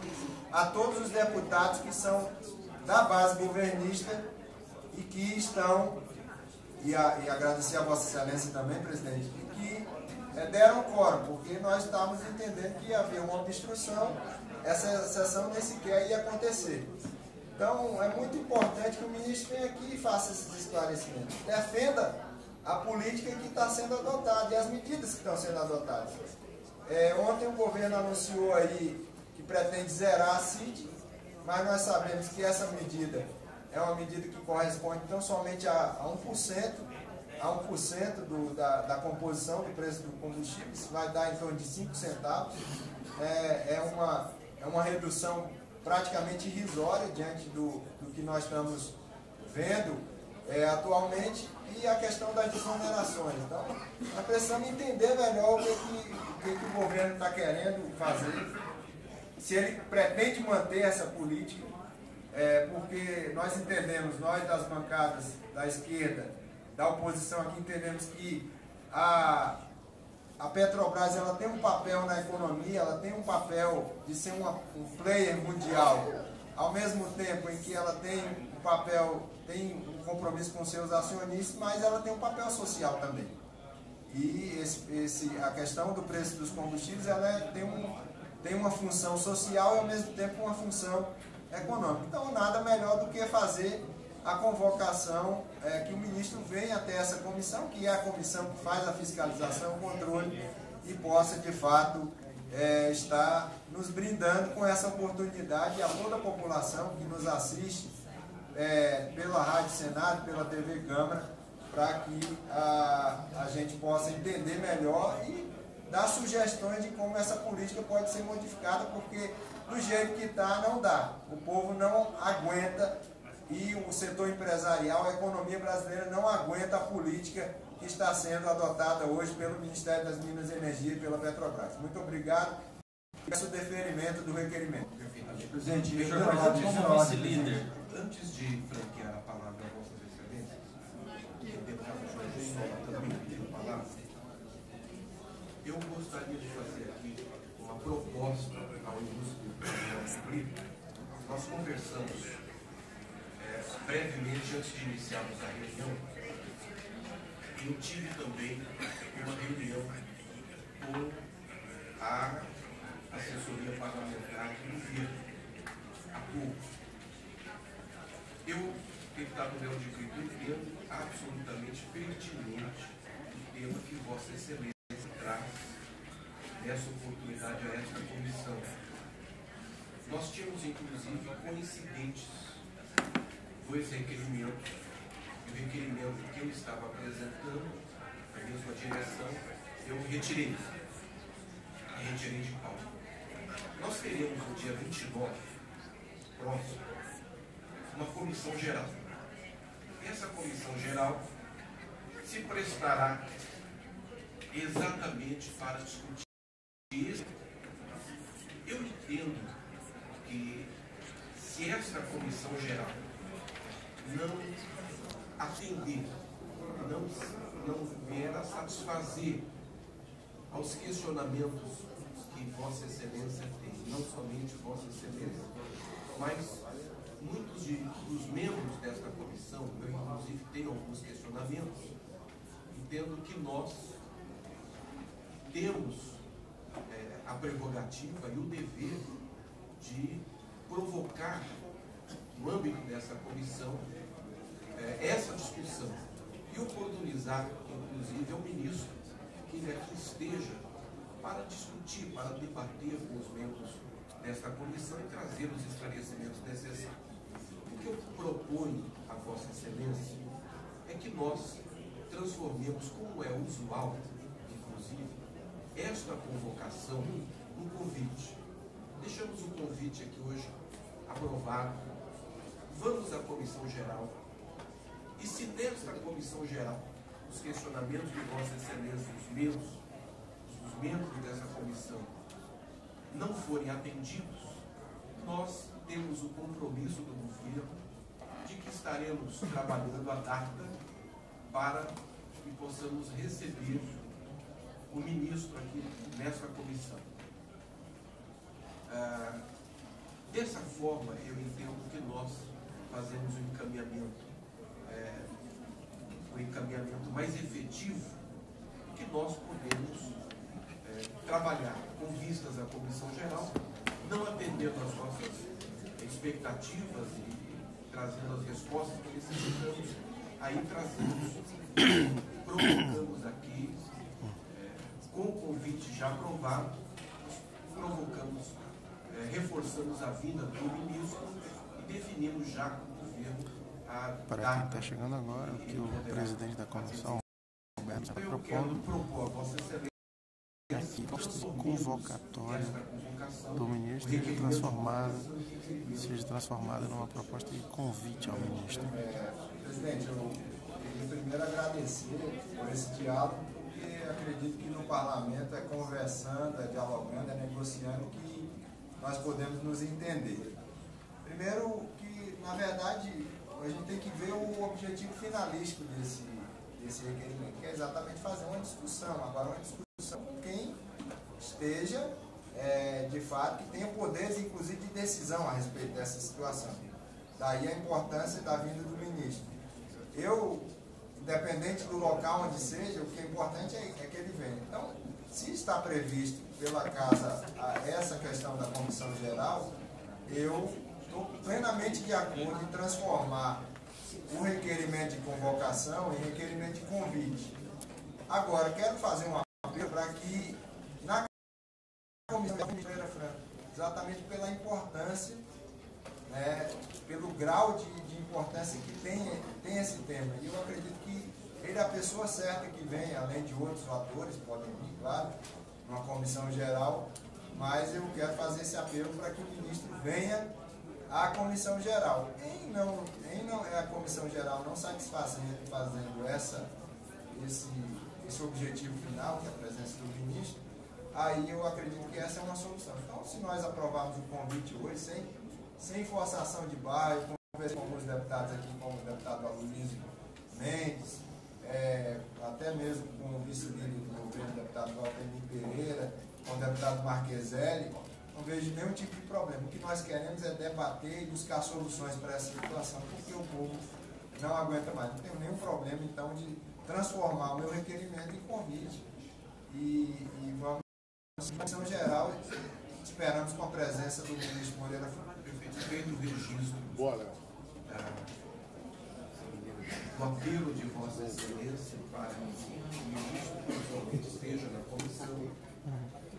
a todos os deputados que são da base governista e que estão, e, a, e agradecer a Vossa Excelência também, presidente, que é, deram quórum, porque nós estávamos entendendo que havia uma obstrução, essa sessão nem sequer ia acontecer. Então, é muito importante que o ministro venha aqui e faça esses esclarecimentos, defenda a política que está sendo adotada e as medidas que estão sendo adotadas. É, ontem o governo anunciou aí que pretende zerar a C I D, mas nós sabemos que essa medida é uma medida que corresponde não somente a, a um por cento, a um por cento do, da, da composição do preço do combustível, isso vai dar em torno de cinco centavos, é, é, uma, é uma redução praticamente irrisória diante do, do que nós estamos vendo é, atualmente, e a questão das desonerações. Então, nós precisamos entender melhor o que, que, o, que que o governo está querendo fazer, se ele pretende manter essa política, é, porque nós entendemos, nós das bancadas da esquerda, da oposição aqui, entendemos que a, a Petrobras ela tem um papel na economia, ela tem um papel de ser uma, um player mundial, ao mesmo tempo em que ela tem um papel, tem um compromisso com seus acionistas, mas ela tem um papel social também. E esse, esse, a questão do preço dos combustíveis, ela é, tem, um, tem uma função social e ao mesmo tempo uma função econômica. Então nada melhor do que fazer a convocação, é, que o ministro venha até essa comissão, que é a comissão que faz a fiscalização, o controle, e possa de fato é, estar nos brindando com essa oportunidade, a toda a população que nos assiste, É, pela Rádio Senado, pela T V Câmara, para que a, a gente possa entender melhor e dar sugestões de como essa política pode ser modificada, porque do jeito que está, não dá. O povo não aguenta e o setor empresarial, a economia brasileira não aguenta a política que está sendo adotada hoje pelo Ministério das Minas e Energia e pela Petrobras. Muito obrigado. Peço o deferimento do requerimento. Presidente, eu quero falar como vice-líder. Antes de franquear a palavra a Vossa Excelência, o deputado Jorge Solla também pediu a palavra. Eu gostaria de fazer aqui uma proposta ao ilustre Léo de Brito. Nós conversamos é, brevemente antes de iniciarmos a reunião. Eu tive também uma reunião com a assessoria parlamentar do governo, a P U C. Eu, deputado Léo de Brito, entendo absolutamente pertinente o tema que Vossa Excelência traz nessa oportunidade a esta comissão. Nós tínhamos, inclusive, coincidentes dois requerimentos, e o requerimento que eu estava apresentando, na mesma direção, eu retirei, retirei de pauta. Nós teremos no dia vinte e nove, próximo, uma comissão geral. Essa comissão geral se prestará exatamente para discutir isso. Eu entendo que se essa comissão geral não atender, não, não vier a satisfazer aos questionamentos que Vossa Excelência tem, não somente Vossa Excelência, mas muitos de, dos membros desta comissão, eu inclusive tenho alguns questionamentos, entendo que nós temos é, a prerrogativa e o dever de provocar, no âmbito dessa comissão, é, essa discussão e oportunizar, inclusive, ao ministro que ele aqui esteja para discutir, para debater com os membros desta comissão e trazer os esclarecimentos necessários. O que eu proponho a Vossa Excelência é que nós transformemos, como é usual, inclusive, esta convocação num convite. Deixamos o convite aqui hoje aprovado. Vamos à comissão geral. E se nesta comissão geral os questionamentos de Vossa Excelência, os meus, os membros dessa comissão, não forem atendidos, nós temos o compromisso do governo de que estaremos trabalhando a data para que possamos receber o ministro aqui nessa comissão. Ah, dessa forma, eu entendo que nós fazemos um encaminhamento, é, um encaminhamento mais efetivo que nós podemos trabalhar com vistas à comissão geral, não atendendo às nossas expectativas e trazendo as respostas que necessitamos, aí trazemos, provocamos aqui, é, com o convite já aprovado, provocamos, é, reforçamos a vinda do ministro e definimos já com o governo a data. Está chegando agora que, que o presidente da comissão, Roberto, está propondo. Propor a Vossa Excelência convocatória do ministro seja transformada, seja transformada numa proposta de convite ao ministro. Presidente, eu queria primeiro agradecer por esse diálogo, porque acredito que no parlamento é conversando, é dialogando, é negociando que nós podemos nos entender. Primeiro que, na verdade, a gente tem que ver o objetivo finalístico desse, desse requerimento, que é exatamente fazer uma discussão, agora uma discussão com quem esteja, é, de fato, que tenha poderes, inclusive, de decisão a respeito dessa situação. Daí a importância da vinda do ministro. Eu, independente do local onde seja, o que é importante é, é que ele venha. Então, se está previsto pela Casa a essa questão da Comissão Geral, eu estou plenamente de acordo em transformar o requerimento de convocação em requerimento de convite. Agora, quero fazer um apelo para que, na Comissão de Moreira Franco, exatamente pela importância, né, pelo grau de, de importância que tem, tem esse tema. E eu acredito que ele é a pessoa certa que vem, além de outros fatores, podem vir, claro, numa comissão geral, mas eu quero fazer esse apelo para que o ministro venha à comissão geral. Quem não, quem não é a comissão geral não satisfazendo fazendo essa, esse, esse objetivo final, que é a presença do ministro, aí eu acredito que essa é uma solução. Então, se nós aprovarmos o convite hoje, sem, sem forçação de barra, eu conversei com alguns deputados aqui, como o deputado Aloysio Mendes, é, até mesmo com o vice-líder do governo, o deputado Valtemir Pereira, com o deputado Marqueselli, não vejo nenhum tipo de problema. O que nós queremos é debater e buscar soluções para essa situação, porque o povo não aguenta mais. Não tenho nenhum problema, então, de transformar o meu requerimento em convite. E, e vamos, em comissão geral, esperamos com a presença do ministro Moreira Franco. Prefeito, feito o registro. Bora. O apelo de Vossa Excelência para o ministro que esteja na comissão,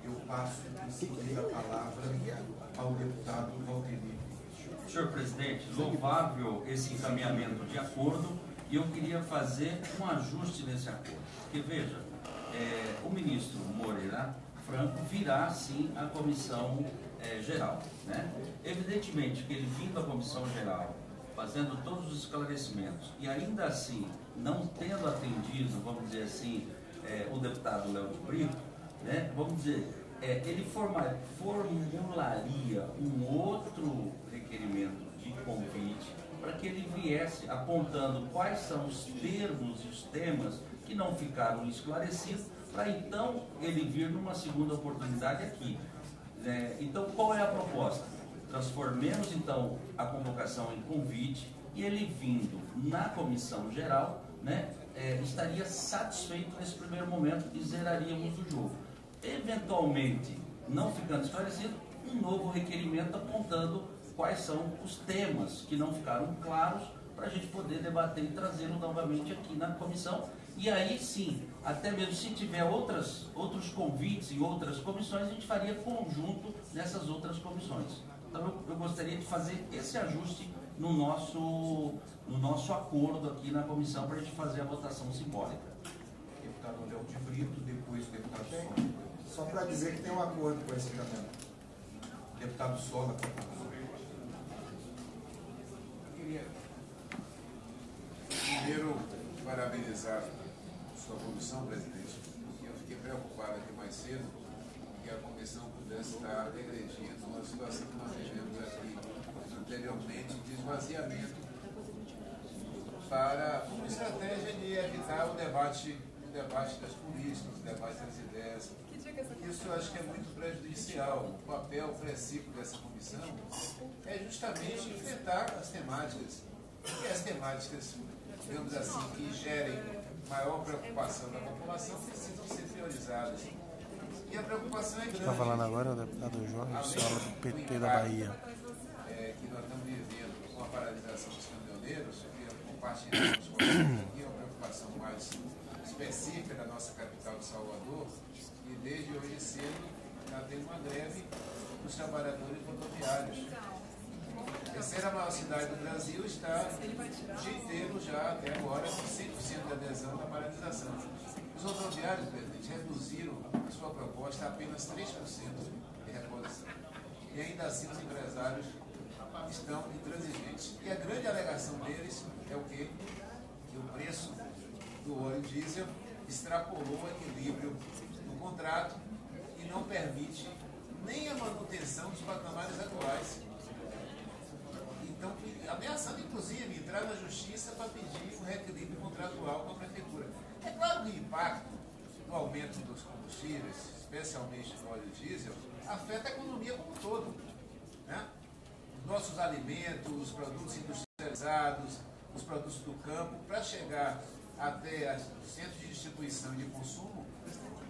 eu passo em seguida a palavra ao deputado Valtemir. Senhor presidente, louvável esse encaminhamento de acordo, e eu queria fazer um ajuste nesse acordo. Porque veja, é, o ministro Moreira Franco virá sim à comissão é, geral, né? Evidentemente que ele vindo à comissão geral, fazendo todos os esclarecimentos e ainda assim não tendo atendido, vamos dizer assim, é, o deputado Léo de Brito, né? Vamos dizer, é, ele formar, formularia um outro requerimento de convite para que ele viesse apontando quais são os termos e os temas que não ficaram esclarecidos, para então ele vir numa segunda oportunidade aqui. É, então, qual é a proposta? Transformemos então a convocação em convite e ele vindo na comissão geral, né, é, estaria satisfeito nesse primeiro momento e zeraríamos o jogo. Eventualmente, não ficando esclarecido, um novo requerimento apontando quais são os temas que não ficaram claros para a gente poder debater e trazê-lo novamente aqui na comissão. E aí sim, até mesmo se tiver outras, outros convites e outras comissões, a gente faria conjunto nessas outras comissões. Então eu, eu gostaria de fazer esse ajuste no nosso, no nosso acordo aqui na comissão para a gente fazer a votação simbólica. Deputado Léo de Brito, depois o deputado Solla. Só para dizer que tem um acordo com esse caminho. Deputado Solla, por favor. Eu queria primeiro parabenizar sua comissão, presidente. Eu fiquei preocupado aqui mais cedo que a comissão pudesse estar regredindo uma situação que nós tivemos aqui anteriormente, de esvaziamento, para uma estratégia de evitar o debate, o debate das políticas, o debate das ideias. Isso eu acho que é muito prejudicial. O papel, o princípio dessa comissão é justamente enfrentar as temáticas, e as temáticas, digamos assim, que gerem maior preocupação da população precisam ser priorizadas. E a preocupação é grande. Está falando agora o deputado Jorge Solla, do P T da Bahia. É, que nós estamos vivendo com a paralisação dos caminhoneiros, que compartilhamos com a aqui, é uma preocupação mais específica da nossa capital de Salvador, e desde hoje cedo já tem uma greve dos trabalhadores rodoviários. A terceira maior cidade do Brasil está o dia inteiro já, até agora, com cem por cento de adesão da paralisação. Os rodoviários, presidente, reduziram a sua proposta a apenas três por cento de reposição. E ainda assim os empresários estão intransigentes. E a grande alegação deles é o quê? Que do preço do óleo diesel extrapolou o equilíbrio do contrato e não permite nem a manutenção dos patamares atuais. Então, ameaçando, inclusive, entrar na justiça para pedir um reequilíbrio contratual com a prefeitura. É claro que o impacto do aumento dos combustíveis, especialmente do óleo diesel, afeta a economia como um todo, né? Os nossos alimentos, os produtos industrializados, os produtos do campo, para chegar até os centros de distribuição e de consumo,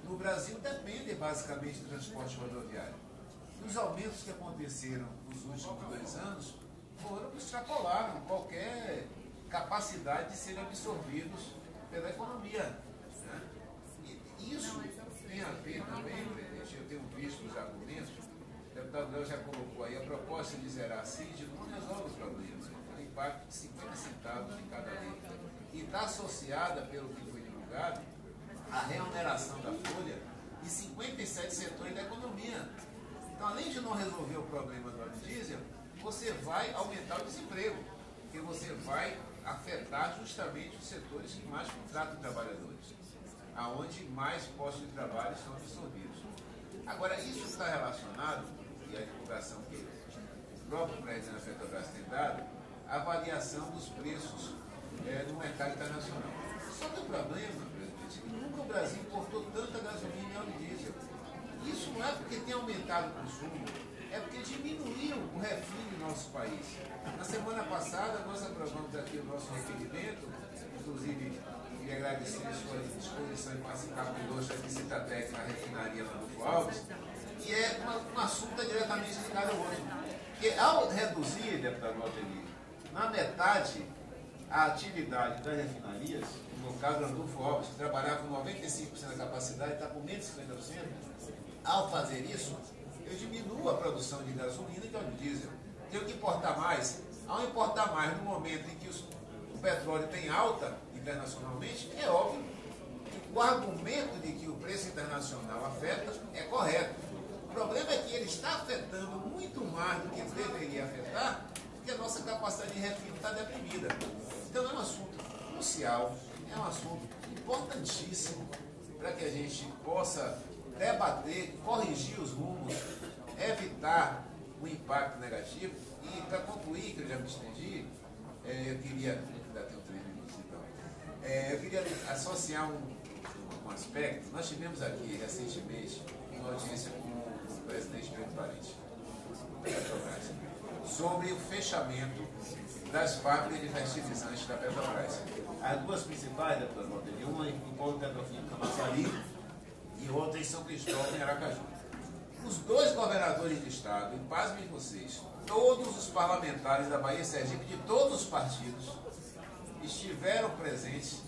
no Brasil dependem basicamente do transporte rodoviário. E os aumentos que aconteceram nos últimos dois anos foram extrapolaram qualquer capacidade de serem absorvidos pela economia, né? E isso tem a ver também, presidente, eu tenho visto os argumentos, o deputado Léo já colocou aí, a proposta de zerar a C I D não resolve os problemas, tem um impacto de cinquenta centavos em cada litro. E está associada, pelo que foi divulgado, a remuneração da folha e cinquenta e sete setores da economia. Então, além de não resolver o problema do óleo diesel, você vai aumentar o desemprego, porque você vai afetar justamente os setores que mais contratam trabalhadores, aonde mais postos de trabalho são absorvidos. Agora, isso está relacionado, e a divulgação que o próprio presidente da Petrobras tem dado, à variação dos preços é, no mercado internacional. Só que o problema, presidente, é que nunca o Brasil importou tanta gasolina e óleo diesel. Isso não é porque tem aumentado o consumo, é porque diminuiu o refino do nosso país. Na semana passada, nós aprovamos aqui o nosso requerimento, inclusive, queria agradecer a sua disposição em participar conosco da visita técnica à refinaria Landulpho Alves, que é um assunto diretamente ligado ao outro. Porque ao reduzir, deputado Altenir, na metade a atividade das refinarias, no caso Landulpho Alves, que trabalhava com noventa e cinco por cento da capacidade, está com menos de cinquenta por cento, ao fazer isso, eu diminuo a produção de gasolina e de óleo diesel. Tenho que importar mais. Ao importar mais no momento em que os, o petróleo tem alta internacionalmente, é óbvio que o argumento de que o preço internacional afeta é correto. O problema é que ele está afetando muito mais do que deveria afetar, porque a nossa capacidade de refino está deprimida. Então é um assunto crucial, é um assunto importantíssimo para que a gente possa debater, corrigir os rumos, evitar o impacto negativo. E para concluir, que eu já me estendi, é, eu queria, ainda tenho três minutos então, é, eu queria associar um, um aspecto. Nós tivemos aqui recentemente uma audiência com o presidente Pedro Parente sobre o fechamento das fábricas de fertilizantes da Petrobras. As duas principais, deputado Valdir, uma em Ponto Petrofim, Camaçari, e outra em São Cristóvão, em Aracaju. Os dois governadores de estado, e pasmem vocês, todos os parlamentares da Bahia e Sergipe, de todos os partidos, estiveram presentes.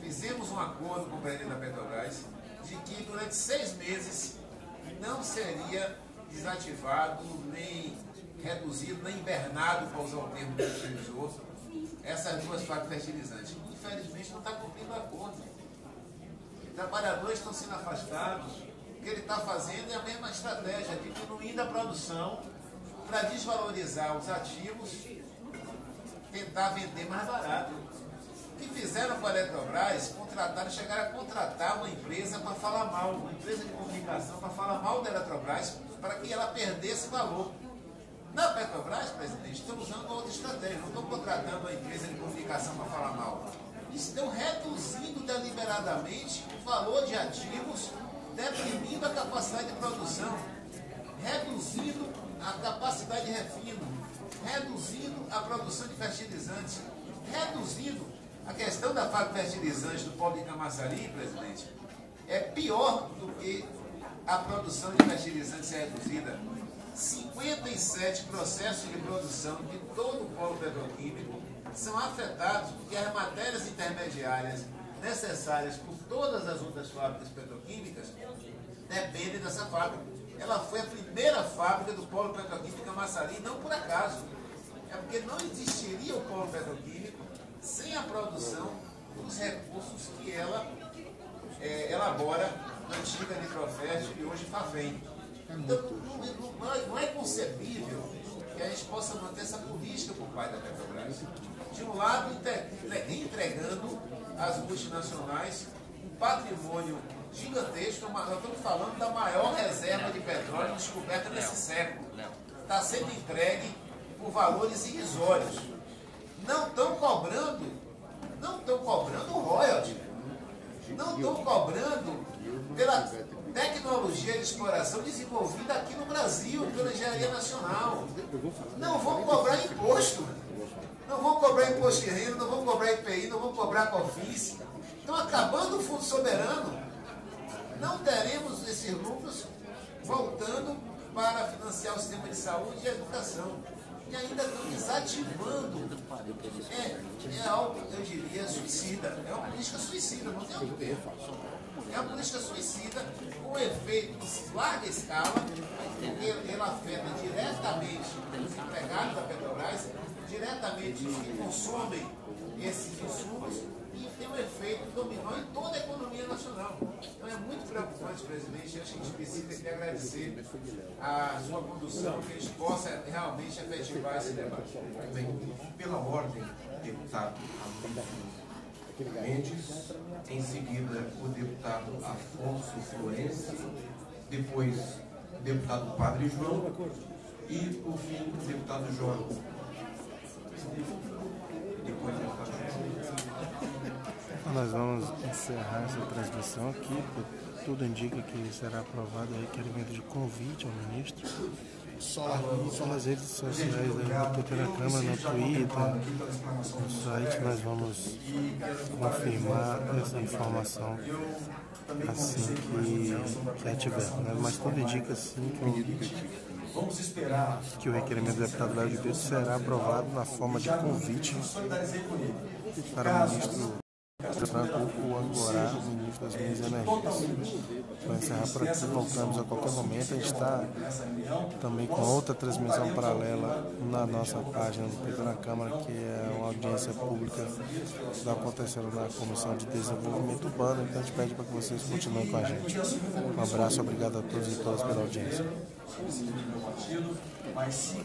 Fizemos um acordo com o presidente da Petrobras de que durante seis meses não seria desativado, nem reduzido, nem hibernado, para usar o termo que utilizou, essas duas fábricas fertilizantes. Infelizmente não está cumprindo o acordo. Trabalhadores estão sendo afastados. O que ele está fazendo é a mesma estratégia, diminuindo a produção para desvalorizar os ativos, tentar vender mais barato. O que fizeram com a Eletrobras? Contrataram, chegaram a contratar uma empresa para falar mal, uma empresa de comunicação para falar mal da Eletrobras, para que ela perdesse valor. Na Petrobras, presidente, estão usando outra estratégia. Não estão contratando uma empresa de comunicação para falar mal. Estão reduzindo deliberadamente o valor de ativos, deprimindo a capacidade de produção, reduzindo a capacidade de refino, reduzindo a produção de fertilizantes, reduzindo a questão da fábrica de fertilizantes do povo de Camaçari, presidente, é pior do que a produção de fertilizantes é reduzida. cinquenta e sete processos de produção de todo o polo petroquímico são afetados porque as matérias intermediárias necessárias por todas as outras fábricas petroquímicas dependem dessa fábrica. Ela foi a primeira fábrica do polo petroquímico Camaçari, não por acaso. É porque não existiria o polo petroquímico sem a produção dos recursos que ela é, elabora, antiga Nitrofértil e hoje Fafem. É muito. Então, não, não, não é concebível que a gente possa manter essa política por parte da Petrobras. De um lado, entregando às multinacionais um patrimônio gigantesco, nós estamos falando da maior reserva de petróleo descoberta nesse século. Está sendo entregue por valores irrisórios. Não estão cobrando, não estão cobrando royalty, não estão cobrando pela tecnologia de exploração desenvolvida aqui no Brasil, pela engenharia nacional. Não vão cobrar imposto. Não vão cobrar imposto de renda, não vão cobrar I P I, não vão cobrar COFINS. Estão acabando o fundo soberano. Não teremos esses lucros voltando para financiar o sistema de saúde e educação. E ainda estão desativando. É, é algo, eu diria, suicida. É uma política suicida, não tem outro termo. É uma política suicida com efeito em larga escala, porque ela afeta diretamente os empregados da Petrobras, diretamente os que consomem esses insumos, e tem um efeito dominó em toda a economia nacional. Então é muito preocupante, presidente. Acho que a gente precisa aqui agradecer a sua condução, que a gente possa realmente efetivar esse debate. Bem, pela ordem, deputado Alonso Mendes, em seguida o deputado Afonso Florencio, depois o deputado Padre João e, por fim, o deputado João. Depois nós vamos encerrar essa transmissão aqui. Tudo indica que será aprovado o requerimento de convite ao ministro. Só nas redes sociais da pela Câmara, no Twitter, no site, nós vamos confirmar essa informação assim que é tiver. Mas tudo indica assim que o Vamos esperar que o requerimento do deputado Léo de Brito será aprovado na forma de convite para o ministro Landulpho Alves, o ministro das Minas e Energias. Vou encerrar por aqui, voltamos a qualquer momento. A gente está também com outra transmissão paralela na nossa página do Pedro na Câmara, que é uma audiência pública que está acontecendo na Comissão de Desenvolvimento Urbano. Então a gente pede para que vocês continuem com a gente. Um abraço, obrigado a todos e todas pela audiência. Mas se